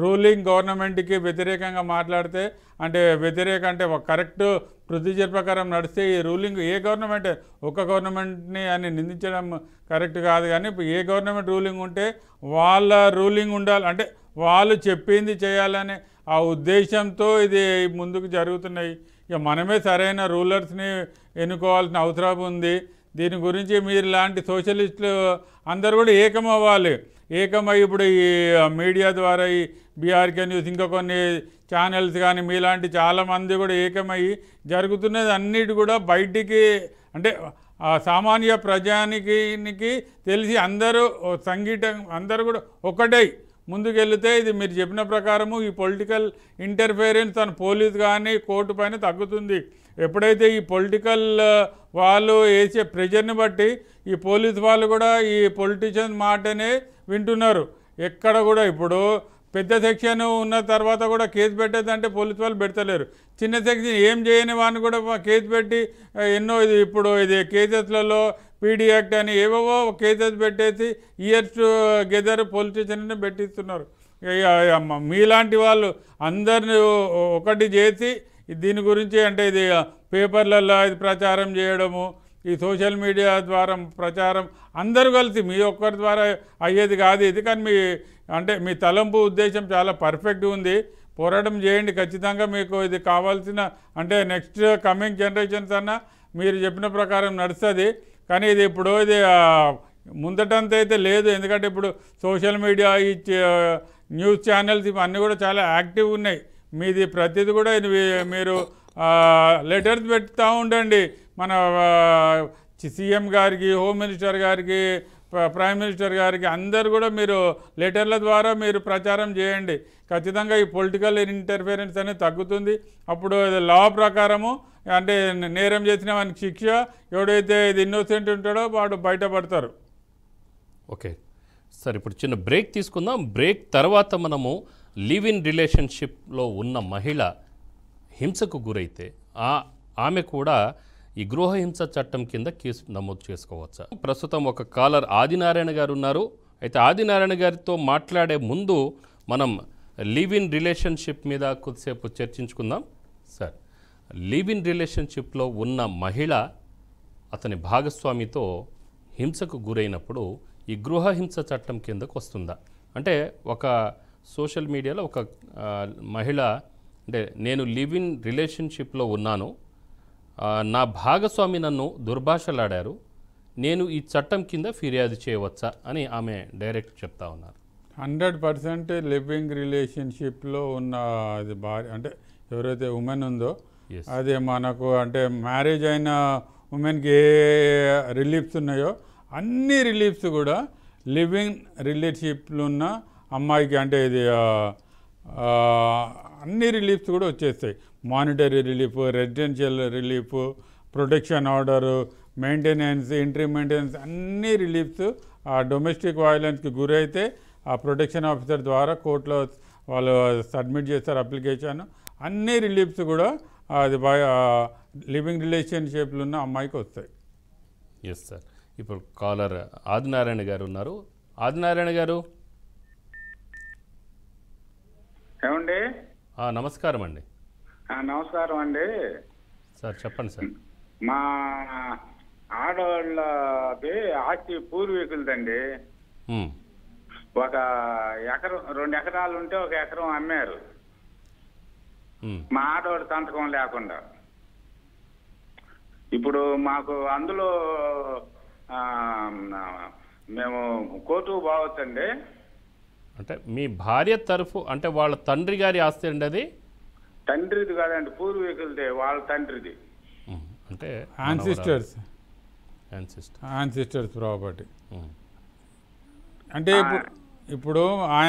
రూలింగ్ గవర్నమెంట్కి వ్యతిరేకంగా మాట్లాడితే, అంటే వ్యతిరేక అంటే కరెక్ట్ ప్రొసీజర్ ప్రకారం నడిస్తే ఈ రూలింగ్ ఏ గవర్నమెంట్ ఒక గవర్నమెంట్ని అని నిందించడం కరెక్ట్ కాదు, కానీ ఏ గవర్నమెంట్ రూలింగ్ ఉంటే వాళ్ళ రూలింగ్ ఉండాలి, అంటే వాళ్ళు చెప్పింది చేయాలనే ఆ ఉద్దేశంతో ఇది ముందుకు జరుగుతున్నాయి. ఇక మనమే సరైన రూలర్స్ని ఎన్నుకోవాల్సిన అవసరం ఉంది. దీని గురించి మీరు లాంటి సోషలిస్టులు అందరూ కూడా ఏకమవ్వాలి. ఏకమై ఇప్పుడు ఈ మీడియా ద్వారా ఈ బీఆర్కే న్యూస్ ఇంకా కొన్ని ఛానల్స్ కానీ మీలాంటి చాలామంది కూడా ఏకమయ్యి జరుగుతున్నది అన్నిటి కూడా బయటికి అంటే సామాన్య ప్రజానికి తెలిసి అందరూ సంఘటన అందరూ కూడా ఒకటై ముందుకెళ్తే ఇది మీరు చెప్పిన ప్రకారము ఈ పొలిటికల్ ఇంటర్ఫియరెన్స్ తన పోలీస్ కానీ కోర్టు పైన తగ్గుతుంది. ఎప్పుడైతే ఈ పొలిటికల్ వాళ్ళు వేసే ప్రెషర్ని బట్టి ఈ పోలీస్ వాళ్ళు కూడా ఈ పొలిటీషియన్ మాటనే వింటున్నారు. ఎక్కడ కూడా ఇప్పుడు పెద్ద సెక్షన్ ఉన్న తర్వాత కూడా కేసు పెట్టేదంటే పోలీసు వాళ్ళు పెడతలేరు, చిన్న సెక్షన్ ఏం చేయని వాడిని కూడా కేసు పెట్టి ఎన్నో ఇది ఇప్పుడు ఇది కేసెస్లలో పీడీ యాక్ట్ అని ఏవేవో కేసెస్ పెట్టేసి ఇయర్స్ టుగెదర్ పోలీస్ స్టేషన్ పెట్టిస్తున్నారు. మీలాంటి వాళ్ళు అందరిని ఒకటి చేసి దీని గురించి అంటే ఇది పేపర్లలో ఇది ప్రచారం చేయడము, ఈ సోషల్ మీడియా ద్వారా ప్రచారం అందరూ కలిసి మీ ఒక్కరి ద్వారా అయ్యేది కాదు ఇది. కానీ మీ అంటే మీ తలంపు ఉద్దేశం చాలా పర్ఫెక్ట్గా ఉంది. పోరాటం చేయండి ఖచ్చితంగా, మీకు ఇది కావాల్సిన అంటే నెక్స్ట్ కమింగ్ జనరేషన్స్ అన్న మీరు చెప్పిన ప్రకారం నడుస్తుంది. కానీ ఇది ఇప్పుడు ఇది ముందటంత అయితే లేదు, ఎందుకంటే ఇప్పుడు సోషల్ మీడియా ఈ న్యూస్ ఛానల్స్ ఇవన్నీ కూడా చాలా యాక్టివ్ ఉన్నాయి. మీది ప్రతిది కూడా మీరు లెటర్స్ పెడుతూ ఉండండి మన సీఎం గారికి, హోమ్ మినిస్టర్ గారికి, ప్రైమ్ మినిస్టర్ గారికి, అందరు కూడా మీరు లెటర్ల ద్వారా మీరు ప్రచారం చేయండి. ఖచ్చితంగా ఈ పొలిటికల్ ఇంటర్ఫియరెన్స్ అనేది తగ్గుతుంది. అప్పుడు లా ప్రకారము అంటే నేరం చేసిన వానికి శిక్ష, ఎవడైతే ఇది ఇన్నోసెంట్ ఉంటాడో వాడు బయటపడతారు. ఓకే సార్, ఇప్పుడు చిన్న బ్రేక్ తీసుకుందాం. బ్రేక్ తర్వాత మనము లివ్ ఇన్ రిలేషన్షిప్లో ఉన్న మహిళ హింసకు గురైతే ఆమె కూడా ఈ గృహ హింస చట్టం కింద కేసు నమోదు చేసుకోవచ్చు. ప్రస్తుతం ఒక కాలర్ ఆదినారాయణ గారు ఉన్నారు. అయితే ఆదినారాయణ గారితో మాట్లాడే ముందు మనం లివ్ ఇన్ రిలేషన్షిప్ మీద కొద్దిసేపు చర్చించుకుందాం. సార్, లివ్ ఇన్ రిలేషన్షిప్లో ఉన్న మహిళ అతని భాగస్వామితో హింసకు గురైనప్పుడు ఈ గృహ హింస చట్టం కిందకు వస్తుందా? అంటే ఒక సోషల్ మీడియాలో ఒక మహిళ అంటే నేను లివ్ ఇన్ రిలేషన్షిప్లో ఉన్నాను, నా భాగస్వామి నన్ను దుర్భాషలాడారు, నేను ఈ చట్టం కింద ఫిర్యాదు చేయవచ్చా అని ఆమె డైరెక్ట్ చెప్తా ఉన్నారు. 100% లివింగ్ రిలేషన్షిప్లో ఉన్న అది భార్య అంటే ఎవరైతే ఉమెన్ ఉందో అదే మనకు అంటే మ్యారేజ్ అయిన ఉమెన్కి ఏ రిలీఫ్స్ ఉన్నాయో అన్ని రిలీఫ్స్ కూడా లివింగ్ రిలేషన్షిప్లో ఉన్న అమ్మాయికి అంటే ఇది అన్ని రిలీఫ్స్ కూడా వచ్చేస్తాయి. Monetary relief, residential relief, protection order, maintenance, entry maintenance, అన్ని రిలీఫ్స్. ఆ డొమెస్టిక్ వైలెన్స్కి గురైతే ఆ ప్రొటెక్షన్ ఆఫీసర్ ద్వారా కోర్టులో వాళ్ళు సబ్మిట్ చేస్తారు అప్లికేషన్. అన్ని రిలీఫ్స్ కూడా అది లివింగ్ రిలేషన్షిప్లో ఉన్న అమ్మాయికి వస్తాయి. ఎస్ సార్, ఇప్పుడు కాలర్ ఆదినారాయణ గారు ఉన్నారు. ఆదినారాయణ గారు ఏమండి? నమస్కారం అండి. నమస్కారం అండి సార్, చెప్పండి సార్. మా ఆడవాళ్ళది ఆస్తి పూర్వీకులదండి. ఒక ఎకరం 2 ఎకరాలు ఉంటే 1 ఎకరం అమ్మారు మా ఆడవాళ్ళ సంతకం లేకుండా. ఇప్పుడు మాకు అందులో మేము కోర్టుకు పోవచ్చండి? అంటే మీ భార్య తరఫు అంటే వాళ్ళ తండ్రి గారి ఆస్తి అండి? అది తండ్రిది కాదండి, పూర్వీకులదే, వాళ్ళ తండ్రిది అంటే యాన్సిస్టర్స్ ప్రాపర్టీ. అంటే ఇప్పుడు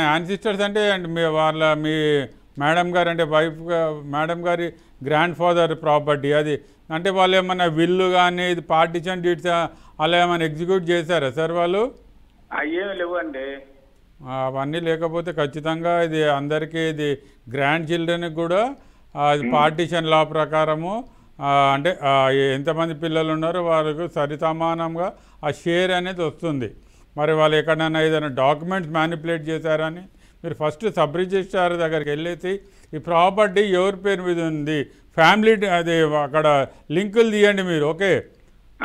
యాన్సిస్టర్స్ అంటే వాళ్ళ మీ మేడం గారు అంటే వైఫ్ మేడం గారి గ్రాండ్ ఫాదర్ ప్రాపర్టీ అది. అంటే వాళ్ళు ఏమన్నా విల్లు కానీ ఇది పార్టిషన్ డీట్స్ అలా ఏమైనా ఎగ్జిక్యూట్ చేశారా సార్ వాళ్ళు? ఏమి లేవండి. అవన్నీ లేకపోతే ఖచ్చితంగా ఇది అందరికీ ఇది గ్రాండ్ చిల్డ్రన్కి కూడా పార్టిషన్ లా ప్రకారము అంటే ఎంతమంది పిల్లలు ఉన్నారో వాళ్ళకు సరిసమానంగా ఆ షేర్ అనేది వస్తుంది. మరి వాళ్ళు ఎక్కడైనా ఏదైనా డాక్యుమెంట్స్ మ్యానిపులేట్ చేశారని మీరు ఫస్ట్ సబ్ రిజిస్ట్రార్ దగ్గరికి వెళ్ళేసి ఈ ప్రాపర్టీ ఎవరి పేరు మీద ఉంది, ఫ్యామిలీ అది అక్కడ లింకులు తీయండి మీరు. ఓకే,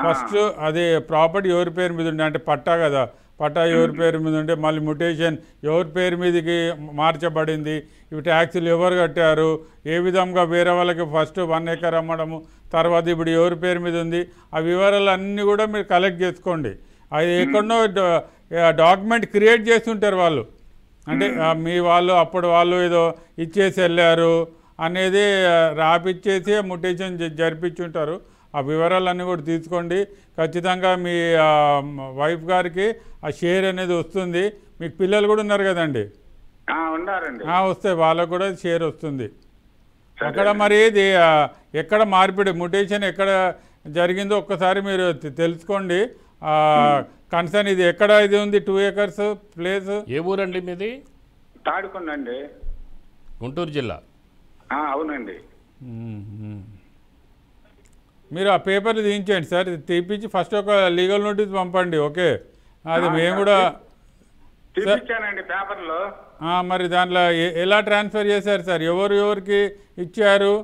ఫస్ట్ అది ప్రాపర్టీ ఎవరి పేరు మీద ఉంది అంటే పట్టా కదా, పట్టా ఎవరి పేరు మీద ఉంటే మళ్ళీ మ్యుటేషన్ ఎవరి పేరు మీదకి మార్చబడింది, ఇవి ట్యాక్సులు ఎవరు కట్టారు, ఏ విధంగా వేరే వాళ్ళకి ఫస్ట్ 1 ఎకర్ అమ్మడము, తర్వాత ఇప్పుడు ఎవరి పేరు మీద ఉంది, ఆ వివరాలు అన్నీ కూడా మీరు కలెక్ట్ చేసుకోండి. అది ఎక్కడో డాక్యుమెంట్ క్రియేట్ చేస్తుంటారు వాళ్ళు. అంటే మీ వాళ్ళు అప్పుడు వాళ్ళు ఏదో ఇచ్చేసి వెళ్ళారు అనేది రాపిచ్చేసి మ్యుటేషన్ జరిపించుంటారు. ఆ వివరాలన్నీ కూడా తీసుకోండి. ఖచ్చితంగా మీ వైఫ్ గారికి ఆ షేర్ అనేది వస్తుంది. మీకు పిల్లలు కూడా ఉన్నారు కదండి? వస్తాయి, వాళ్ళకు కూడా షేర్ వస్తుంది. అక్కడ మరి ఇది ఎక్కడ మార్పిడి మ్యుటేషన్ ఎక్కడ జరిగిందో ఒక్కసారి మీరు తెలుసుకోండి. కన్సర్న్ ఇది ఎక్కడ ఇది ఉంది 2 ఎకర్స్ ప్లేస్. ఏ ఊరండి మీది? తాడుకొండండి, గుంటూరు జిల్లా. అవునండి. మీరు ఆ పేపర్లు తీయించండి సార్, తీపించి ఫస్ట్ ఒక లీగల్ నోటీస్ పంపండి. ఓకే, అది మేము కూడా పేపర్లో మరి దాంట్లో ఎలా ట్రాన్స్ఫర్ చేశారు సార్, ఎవరు ఎవరికి ఇచ్చారు?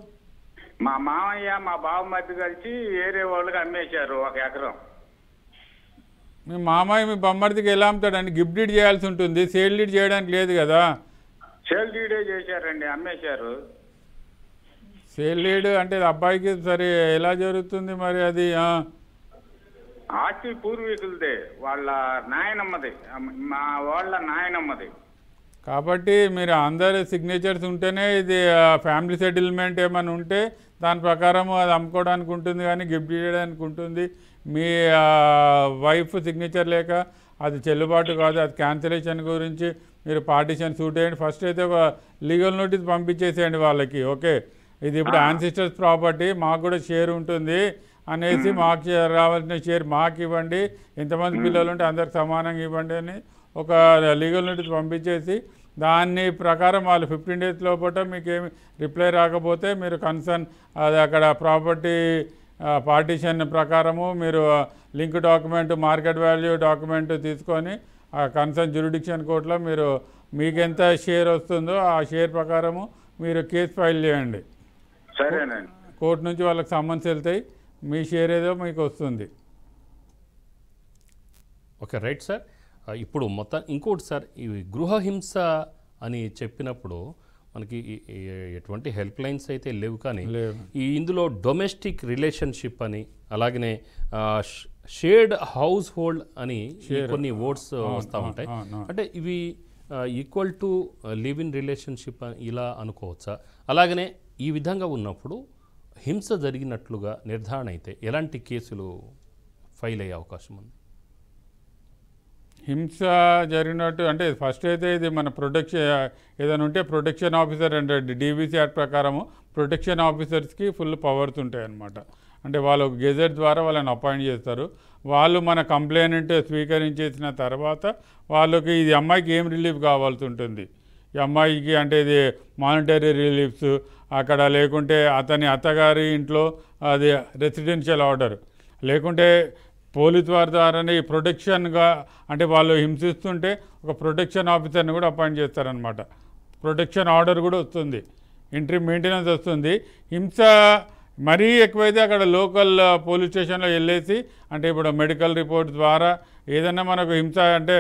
మా మామయ్య మా బావ మధ్య కలిసి వేరే వాళ్ళకి అమ్మేశారు 1 ఎకరం. మీ మామయ్య మీ బొమ్మర్దికి ఎలా అమ్ముతాడండి? గిఫ్ట్ డీడ్ చేయాల్సి ఉంటుంది, సేల్ డీడ్ చేయడానికి లేదు కదా. సేల్ డీడే చేశారండి, అమ్మేశారు. సేల్ డీడ్ అంటే అబ్బాయికి సరే ఎలా జరుగుతుంది మరి? అది ఆస్తి పూర్వీకులదే, వాళ్ళ నాయనమ్మది, మా వాళ్ళ నాయనమ్మది. కాబట్టి మీరు అందరి సిగ్నేచర్స్ ఉంటేనే ఇది ఫ్యామిలీ సెటిల్మెంట్ ఏమైనా ఉంటే దాని ప్రకారము అది అమ్ముకోవడానికి ఉంటుంది, కానీ గిఫ్ట్ చేయడానికి ఉంటుంది. మీ వైఫ్ సిగ్నేచర్ లేక అది చెల్లుబాటు కాదు. అది క్యాన్సిలేషన్ గురించి మీరు పార్టిషన్ సూట్ చేయండి. ఫస్ట్ అయితే ఒక లీగల్ నోటీస్ పంపించేసేయండి వాళ్ళకి. ఓకే, ఇది ఇప్పుడు యాన్సిస్టర్స్ ప్రాపర్టీ, మాకు కూడా షేర్ ఉంటుంది అనేసి మాకు రావాల్సిన షేర్ మాకు ఇవ్వండి, ఎంతమంది పిల్లలు ఉంటే అందరికి సమానంగా ఇవ్వండి అని ఒక లీగల్ నోటీస్ పంపించేసి దాన్ని ప్రకారం వాళ్ళు 15 డేస్ లోపల మీకేమి రిప్లై రాకపోతే మీరు కన్సర్న్ అది అక్కడ ప్రాపర్టీ पार्टीशन प्रकारము మీరు link document market value document తీసుకొని ఆ కన్సర్న్ జ్యూరిడిక్షన్ కోర్టులో మీరు మీకెంత షేర్ వస్తుందో ఆ షేర్ ప్రకారము మీరు కేస్ ఫైల్ చేయండి సరేనండి కోర్టు నుంచి వాళ్ళకి సమన్స్ వెళ్తాయి మీ షేర్ ఏదో మీకు వస్తుంది ఓకే రైట్ సార్ ఇప్పుడు మొత్తం ఇంకోటి సార్ ఈ గృహ హింస అని చెప్పినప్పుడు మనకి ఎటువంటి హెల్ప్ లైన్స్ అయితే లేవు కానీ ఈ ఇందులో డొమెస్టిక్ రిలేషన్షిప్ అని అలాగనే షేర్డ్ హౌస్ హోల్డ్ అని కొన్ని వర్డ్స్ వస్తూ ఉంటాయి అంటే ఇవి equal to live in relationship ఇలా అనుకోవచ్చా అలాగనే ఈ విధంగా ఉన్నప్పుడు హింస జరిగినట్లుగా నిర్ధారణ అయితే ఎలాంటి కేసులు ఫైల్ అయ్యే అవకాశం ఉంది హింస జరిగినట్టు అంటే ఫస్ట్ అయితే ఇది మన ప్రొటెక్షన్ ఏదైనా ఉంటే ప్రొటెక్షన్ ఆఫీసర్ అంటే డీబీసీ యాక్ట్ ప్రకారము ప్రొటెక్షన్ ఆఫీసర్స్కి ఫుల్ పవర్స్ ఉంటాయి అన్నమాట అంటే వాళ్ళు గెజెట్ ద్వారా వాళ్ళని అపాయింట్ చేస్తారు వాళ్ళు మన కంప్లైంట్ స్వీకరించేసిన తర్వాత వాళ్ళకి ఇది అమ్మాయికి ఏం రిలీఫ్ కావాల్సి ఉంటుంది ఈ అమ్మాయికి అంటే ఇది మానిటరీ రిలీఫ్స్ అక్కడ లేకుంటే అతని అత్తగారి ఇంట్లో అది రెసిడెన్షియల్ ఆర్డర్ లేకుంటే పోలీస్ వారి ద్వారానే ఈ ప్రొటెక్షన్గా అంటే వాళ్ళు హింసిస్తుంటే ఒక ప్రొటెక్షన్ ఆఫీసర్ని కూడా అపాయింట్ చేస్తారనమాట ప్రొటెక్షన్ ఆర్డర్ కూడా వస్తుంది ఇంట్రీ మెయింటెనెన్స్ వస్తుంది హింస మరీ ఎక్కువైతే అక్కడ లోకల్ పోలీస్ స్టేషన్లో వెళ్ళేసి అంటే ఇప్పుడు మెడికల్ రిపోర్ట్ ద్వారా ఏదైనా మనకు హింస అంటే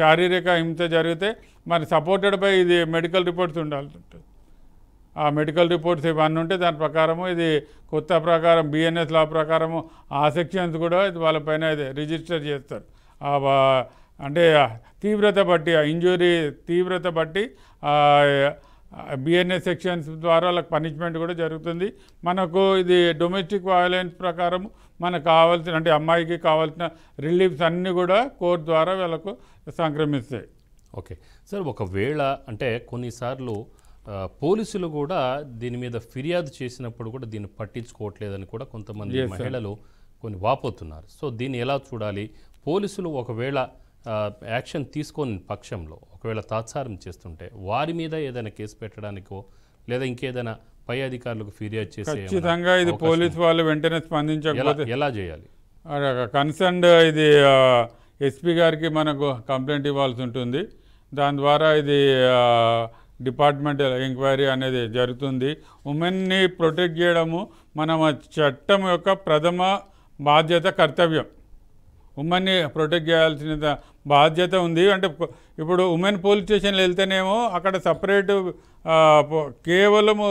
శారీరక హింస జరిగితే మరి సపోర్టెడ్ బై ఇది మెడికల్ రిపోర్ట్స్ ఉండాలి ఆ మెడికల్ రిపోర్ట్స్ ఇవన్నీ ఉంటే దాని ప్రకారము ఇది కొత్త ప్రకారం బిఎన్ఎస్ లా ప్రకారము ఆ సెక్షన్స్ కూడా ఇది వాళ్ళపైన ఇది రిజిస్టర్ చేస్తారు అంటే తీవ్రత బట్టి ఆ ఇంజురీ తీవ్రత బట్టి బిఎన్ఎస్ సెక్షన్స్ ద్వారా వాళ్ళకి పనిష్మెంట్ కూడా జరుగుతుంది మనకు ఇది డొమెస్టిక్ వయలెన్స్ ప్రకారం మనకు కావాల్సిన అంటే అమ్మాయికి కావాల్సిన రిలీఫ్స్ అన్నీ కూడా కోర్టు ద్వారా వీళ్ళకు సంక్రమిస్తాయి ఓకే సార్ ఒకవేళ అంటే కొన్నిసార్లు పోలీసులు కూడా దీని మీద ఫిర్యాదు చేసినప్పుడు కూడా దీన్ని పట్టించుకోవట్లేదని కూడా కొంతమంది మహిళలు కొన్ని వాపోతున్నారు సో దీన్ని ఎలా చూడాలి పోలీసులు ఒకవేళ యాక్షన్ తీసుకొని పక్షంలో ఒకవేళ తాత్సారం చేస్తుంటే వారి మీద ఏదైనా కేసు పెట్టడానికో లేదా ఇంకేదైనా పై అధికారులకు ఫిర్యాదు చేసి ఖచ్చితంగా ఇది పోలీసు వాళ్ళు వెంటనే స్పందించకపోతే ఎలా చేయాలి కన్సర్న్డ్ ఇది ఎస్పీ గారికి మనకు కంప్లైంట్ ఇవ్వాల్సి ఉంటుంది దాని ద్వారా ఇది డిపార్ట్మెంటల్ ఎంక్వైరీ అనేది జరుగుతుంది ఉమెన్ని ప్రొటెక్ట్ చేయడము మన చట్టం యొక్క ప్రథమ బాధ్యత కర్తవ్యం ఉమెన్ని ప్రొటెక్ట్ చేయాల్సిన బాధ్యత ఉంది అంటే ఇప్పుడు ఉమెన్ పోలీస్ స్టేషన్లు వెళ్తేనేమో అక్కడ సపరేట్ కేవలము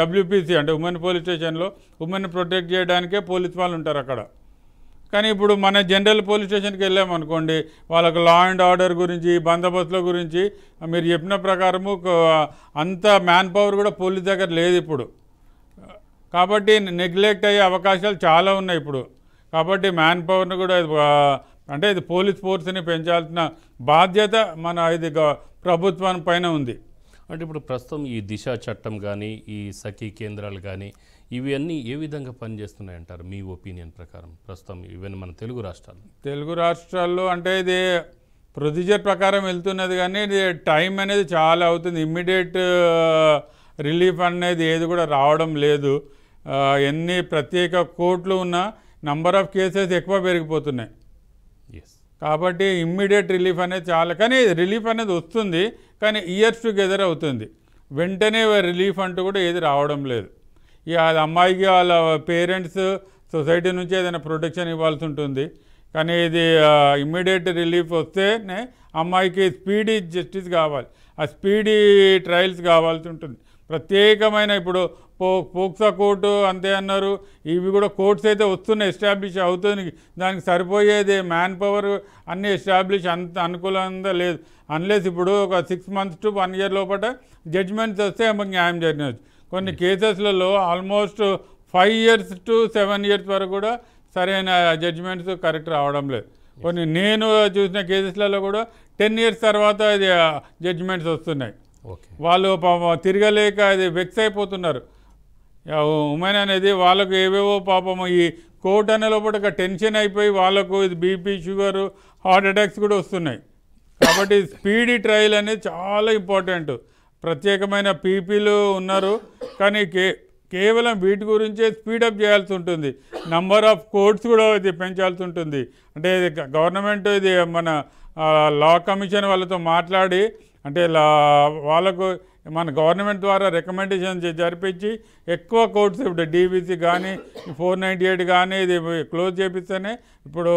డబ్ల్యూపీసీ అంటే ఉమెన్ పోలీస్ స్టేషన్లో ఉమెన్ ప్రొటెక్ట్ చేయడానికే పోలీస్ వాళ్ళు ఉంటారు అక్కడ కానీ ఇప్పుడు మన జనరల్ పోలీస్ స్టేషన్కి వెళ్ళామనుకోండి వాళ్ళకు లా అండ్ ఆర్డర్ గురించి బందోబస్తుల గురించి మీరు చెప్పిన ప్రకారము అంత మ్యాన్ పవర్ కూడా పోలీస్ దగ్గర లేదు ఇప్పుడు కాబట్టి నెగ్లెక్ట్ అయ్యే అవకాశాలు చాలా ఉన్నాయి ఇప్పుడు కాబట్టి మ్యాన్ పవర్ని కూడా అంటే ఇది పోలీస్ ఫోర్స్ని పెంచాల్సిన బాధ్యత మన ఇది ప్రభుత్వం పైన ఉంది అంటే ఇప్పుడు ప్రస్తుతం ఈ దిశ చట్టం కానీ ఈ సఖీ కేంద్రాలు కానీ ఇవన్నీ ఏ విధంగా పనిచేస్తున్నాయి అంటారు మీ ఒపీనియన్ ప్రకారం ప్రస్తుతం ఇవన్నీ మన తెలుగు రాష్ట్రాల్లో అంటే ఇది ప్రొసీజర్ ప్రకారం వెళ్తున్నది కానీ ఇది టైం అనేది చాలా అవుతుంది ఇమ్మీడియట్ రిలీఫ్ అనేది ఏది కూడా రావడం లేదు ఎన్ని ప్రత్యేక కోర్టులు ఉన్నా నంబర్ ఆఫ్ కేసెస్ ఎక్కువ పెరిగిపోతున్నాయి కాబట్టి ఇమ్మీడియట్ రిలీఫ్ అనేది చాలా కానీ రిలీఫ్ అనేది వస్తుంది కానీ ఇయర్స్ టుగెదర్ అవుతుంది వెంటనే రిలీఫ్ అంటూ కూడా ఏది రావడం లేదు ఇక అది అమ్మాయికి వాళ్ళ పేరెంట్స్ సొసైటీ నుంచి ఏదైనా ప్రొటెక్షన్ ఇవ్వాల్సి ఉంటుంది కానీ ఇది ఇమ్మీడియట్ రిలీఫ్ వస్తేనే అమ్మాయికి స్పీడీ జస్టిస్ కావాలి ఆ స్పీడీ ట్రయల్స్ కావాల్సి ఉంటుంది ప్రత్యేకమైన ఇప్పుడు పోక్సా కోర్టు అంతే అన్నారు ఇవి కూడా కోర్ట్స్ అయితే వస్తున్నాయి ఎస్టాబ్లిష్ అవుతుంది దానికి సరిపోయేది మ్యాన్ పవర్ అన్నీ ఎస్టాబ్లిష్ అంత అనుకూలంగా లేదు అన్లెస్ ఇప్పుడు ఒక 6 months to 1 year లోపల జడ్జ్మెంట్స్ వస్తే న్యాయం జరిగినవచ్చు కొన్ని కేసెస్లలో ఆల్మోస్ట్ 5 years to 7 years వరకు కూడా సరైన జడ్జ్మెంట్స్ కరెక్ట్ రావడం లేదు కొన్ని నేను చూసిన కేసెస్లలో కూడా 10 years తర్వాత ఇది జడ్జ్మెంట్స్ వస్తున్నాయి వాళ్ళు తిరగలేక అది వెక్స్ అయిపోతున్నారు ఉమెన్ అనేది వాళ్ళకు ఏవేవో పాపము ఈ కోర్టు అనే లోపల టెన్షన్ అయిపోయి వాళ్ళకు ఇది బీపీ షుగరు హార్ట్ అటాక్స్ కూడా వస్తున్నాయి కాబట్టి స్పీడీ ట్రయల్ అనేది చాలా ఇంపార్టెంట్ ప్రత్యేకమైన పీపీలు ఉన్నారు కానీ కేవలం వీటి గురించే స్పీడ్ అప్ చేయాల్సి ఉంటుంది. నంబర్ ఆఫ్ కోర్ట్స్ కూడా ఇది పెంచాల్సి ఉంటుంది. అంటే గవర్నమెంట్ ఇది మన లా కమిషన్ వాళ్ళతో మాట్లాడి అంటే వాళ్ళకు మన గవర్నమెంట్ ద్వారా రికమెండేషన్ జరిపించి ఎక్కువ కోర్ట్స్ ఇప్పుడు డీబీసీ కానీ 498 కానీ ఇది క్లోజ్ చేపిస్తేనే ఇప్పుడు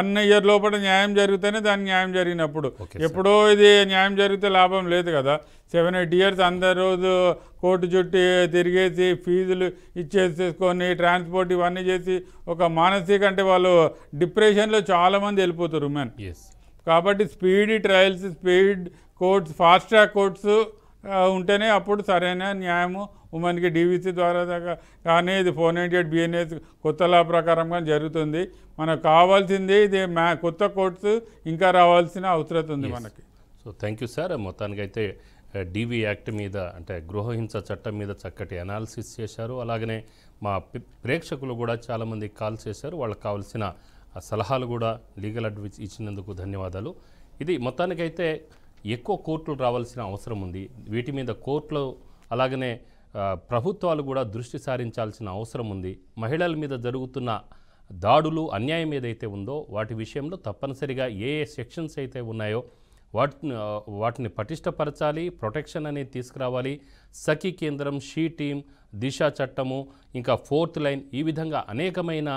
1 year లోపల న్యాయం జరిగితేనే దాని న్యాయం జరిగినప్పుడు ఎప్పుడో ఇది న్యాయం జరిగితే లాభం లేదు కదా. 7-8 years అందరు రోజు కోర్టు చుట్టి తిరిగేసి ఫీజులు ఇచ్చేసేసుకొని ట్రాన్స్పోర్ట్ ఇవన్నీ చేసి ఒక మానసిక అంటే వాళ్ళు డిప్రెషన్లో చాలామంది వెళ్ళిపోతారు మ్యాన్. కాబట్టి speed trials speed courts fast track courts ఉంటేనే అప్పుడు సరైన న్యాయము ఉమెన్ కి డీవీసీ ద్వారా కానీ ఇది 498 BNS కొత్త లా ప్రకారంగా జరుగుతుంది. మనకు కావాల్సింది ఇది కొత్త కోర్ట్స్ ఇంకా రావాల్సిన అవసరం ఉంది మనకి. So thank you sir. మొత్తానికైతే డీవీ యాక్ట్ మీద అంటే గృహహింస చట్టం మీద చక్కటి అనాలిసిస్ చేశారు. అలాగనే మా ప్రేక్షకులు కూడా చాలామంది కాల్ చేశారు, వాళ్ళకి కావాల్సిన సలహాలు కూడా లీగల్ అడ్వైస్ ఇచ్చినందుకు ధన్యవాదాలు. ఇది మొత్తానికైతే ఎక్కువ కోర్టులు రావాల్సిన అవసరం ఉంది. వీటి మీద కోర్టులు అలాగనే ప్రభుత్వాలు కూడా దృష్టి సారించాల్సిన అవసరం ఉంది. మహిళల మీద జరుగుతున్న దాడులు అన్యాయం ఏదైతే ఉందో వాటి విషయంలో తప్పనిసరిగా ఏ సెక్షన్స్ అయితే ఉన్నాయో వాటిని పటిష్టపరచాలి, ప్రొటెక్షన్ అనేది తీసుకురావాలి. సఖీ కేంద్రం, షీ టీం, దిశ చట్టము, ఇంకా 4th లైన్, ఈ విధంగా అనేకమైన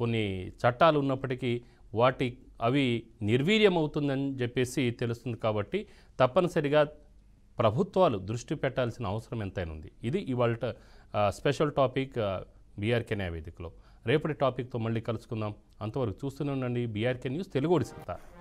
కొన్ని చట్టాలు ఉన్నప్పటికీ వాటి అవి నిర్వీర్యం అవుతుందని చెప్పేసి తెలుస్తుంది. కాబట్టి తప్పనిసరిగా ప్రభుత్వాలు దృష్టి పెట్టాల్సిన అవసరం ఎంతైనా ఉంది. ఇది ఇవాళ స్పెషల్ టాపిక్ బీఆర్కే న్యాయవేదికలో. రేపటి టాపిక్తో మళ్ళీ కలుసుకుందాం. అంతవరకు చూస్తూనే ఉండండి BRK News తెలుగు.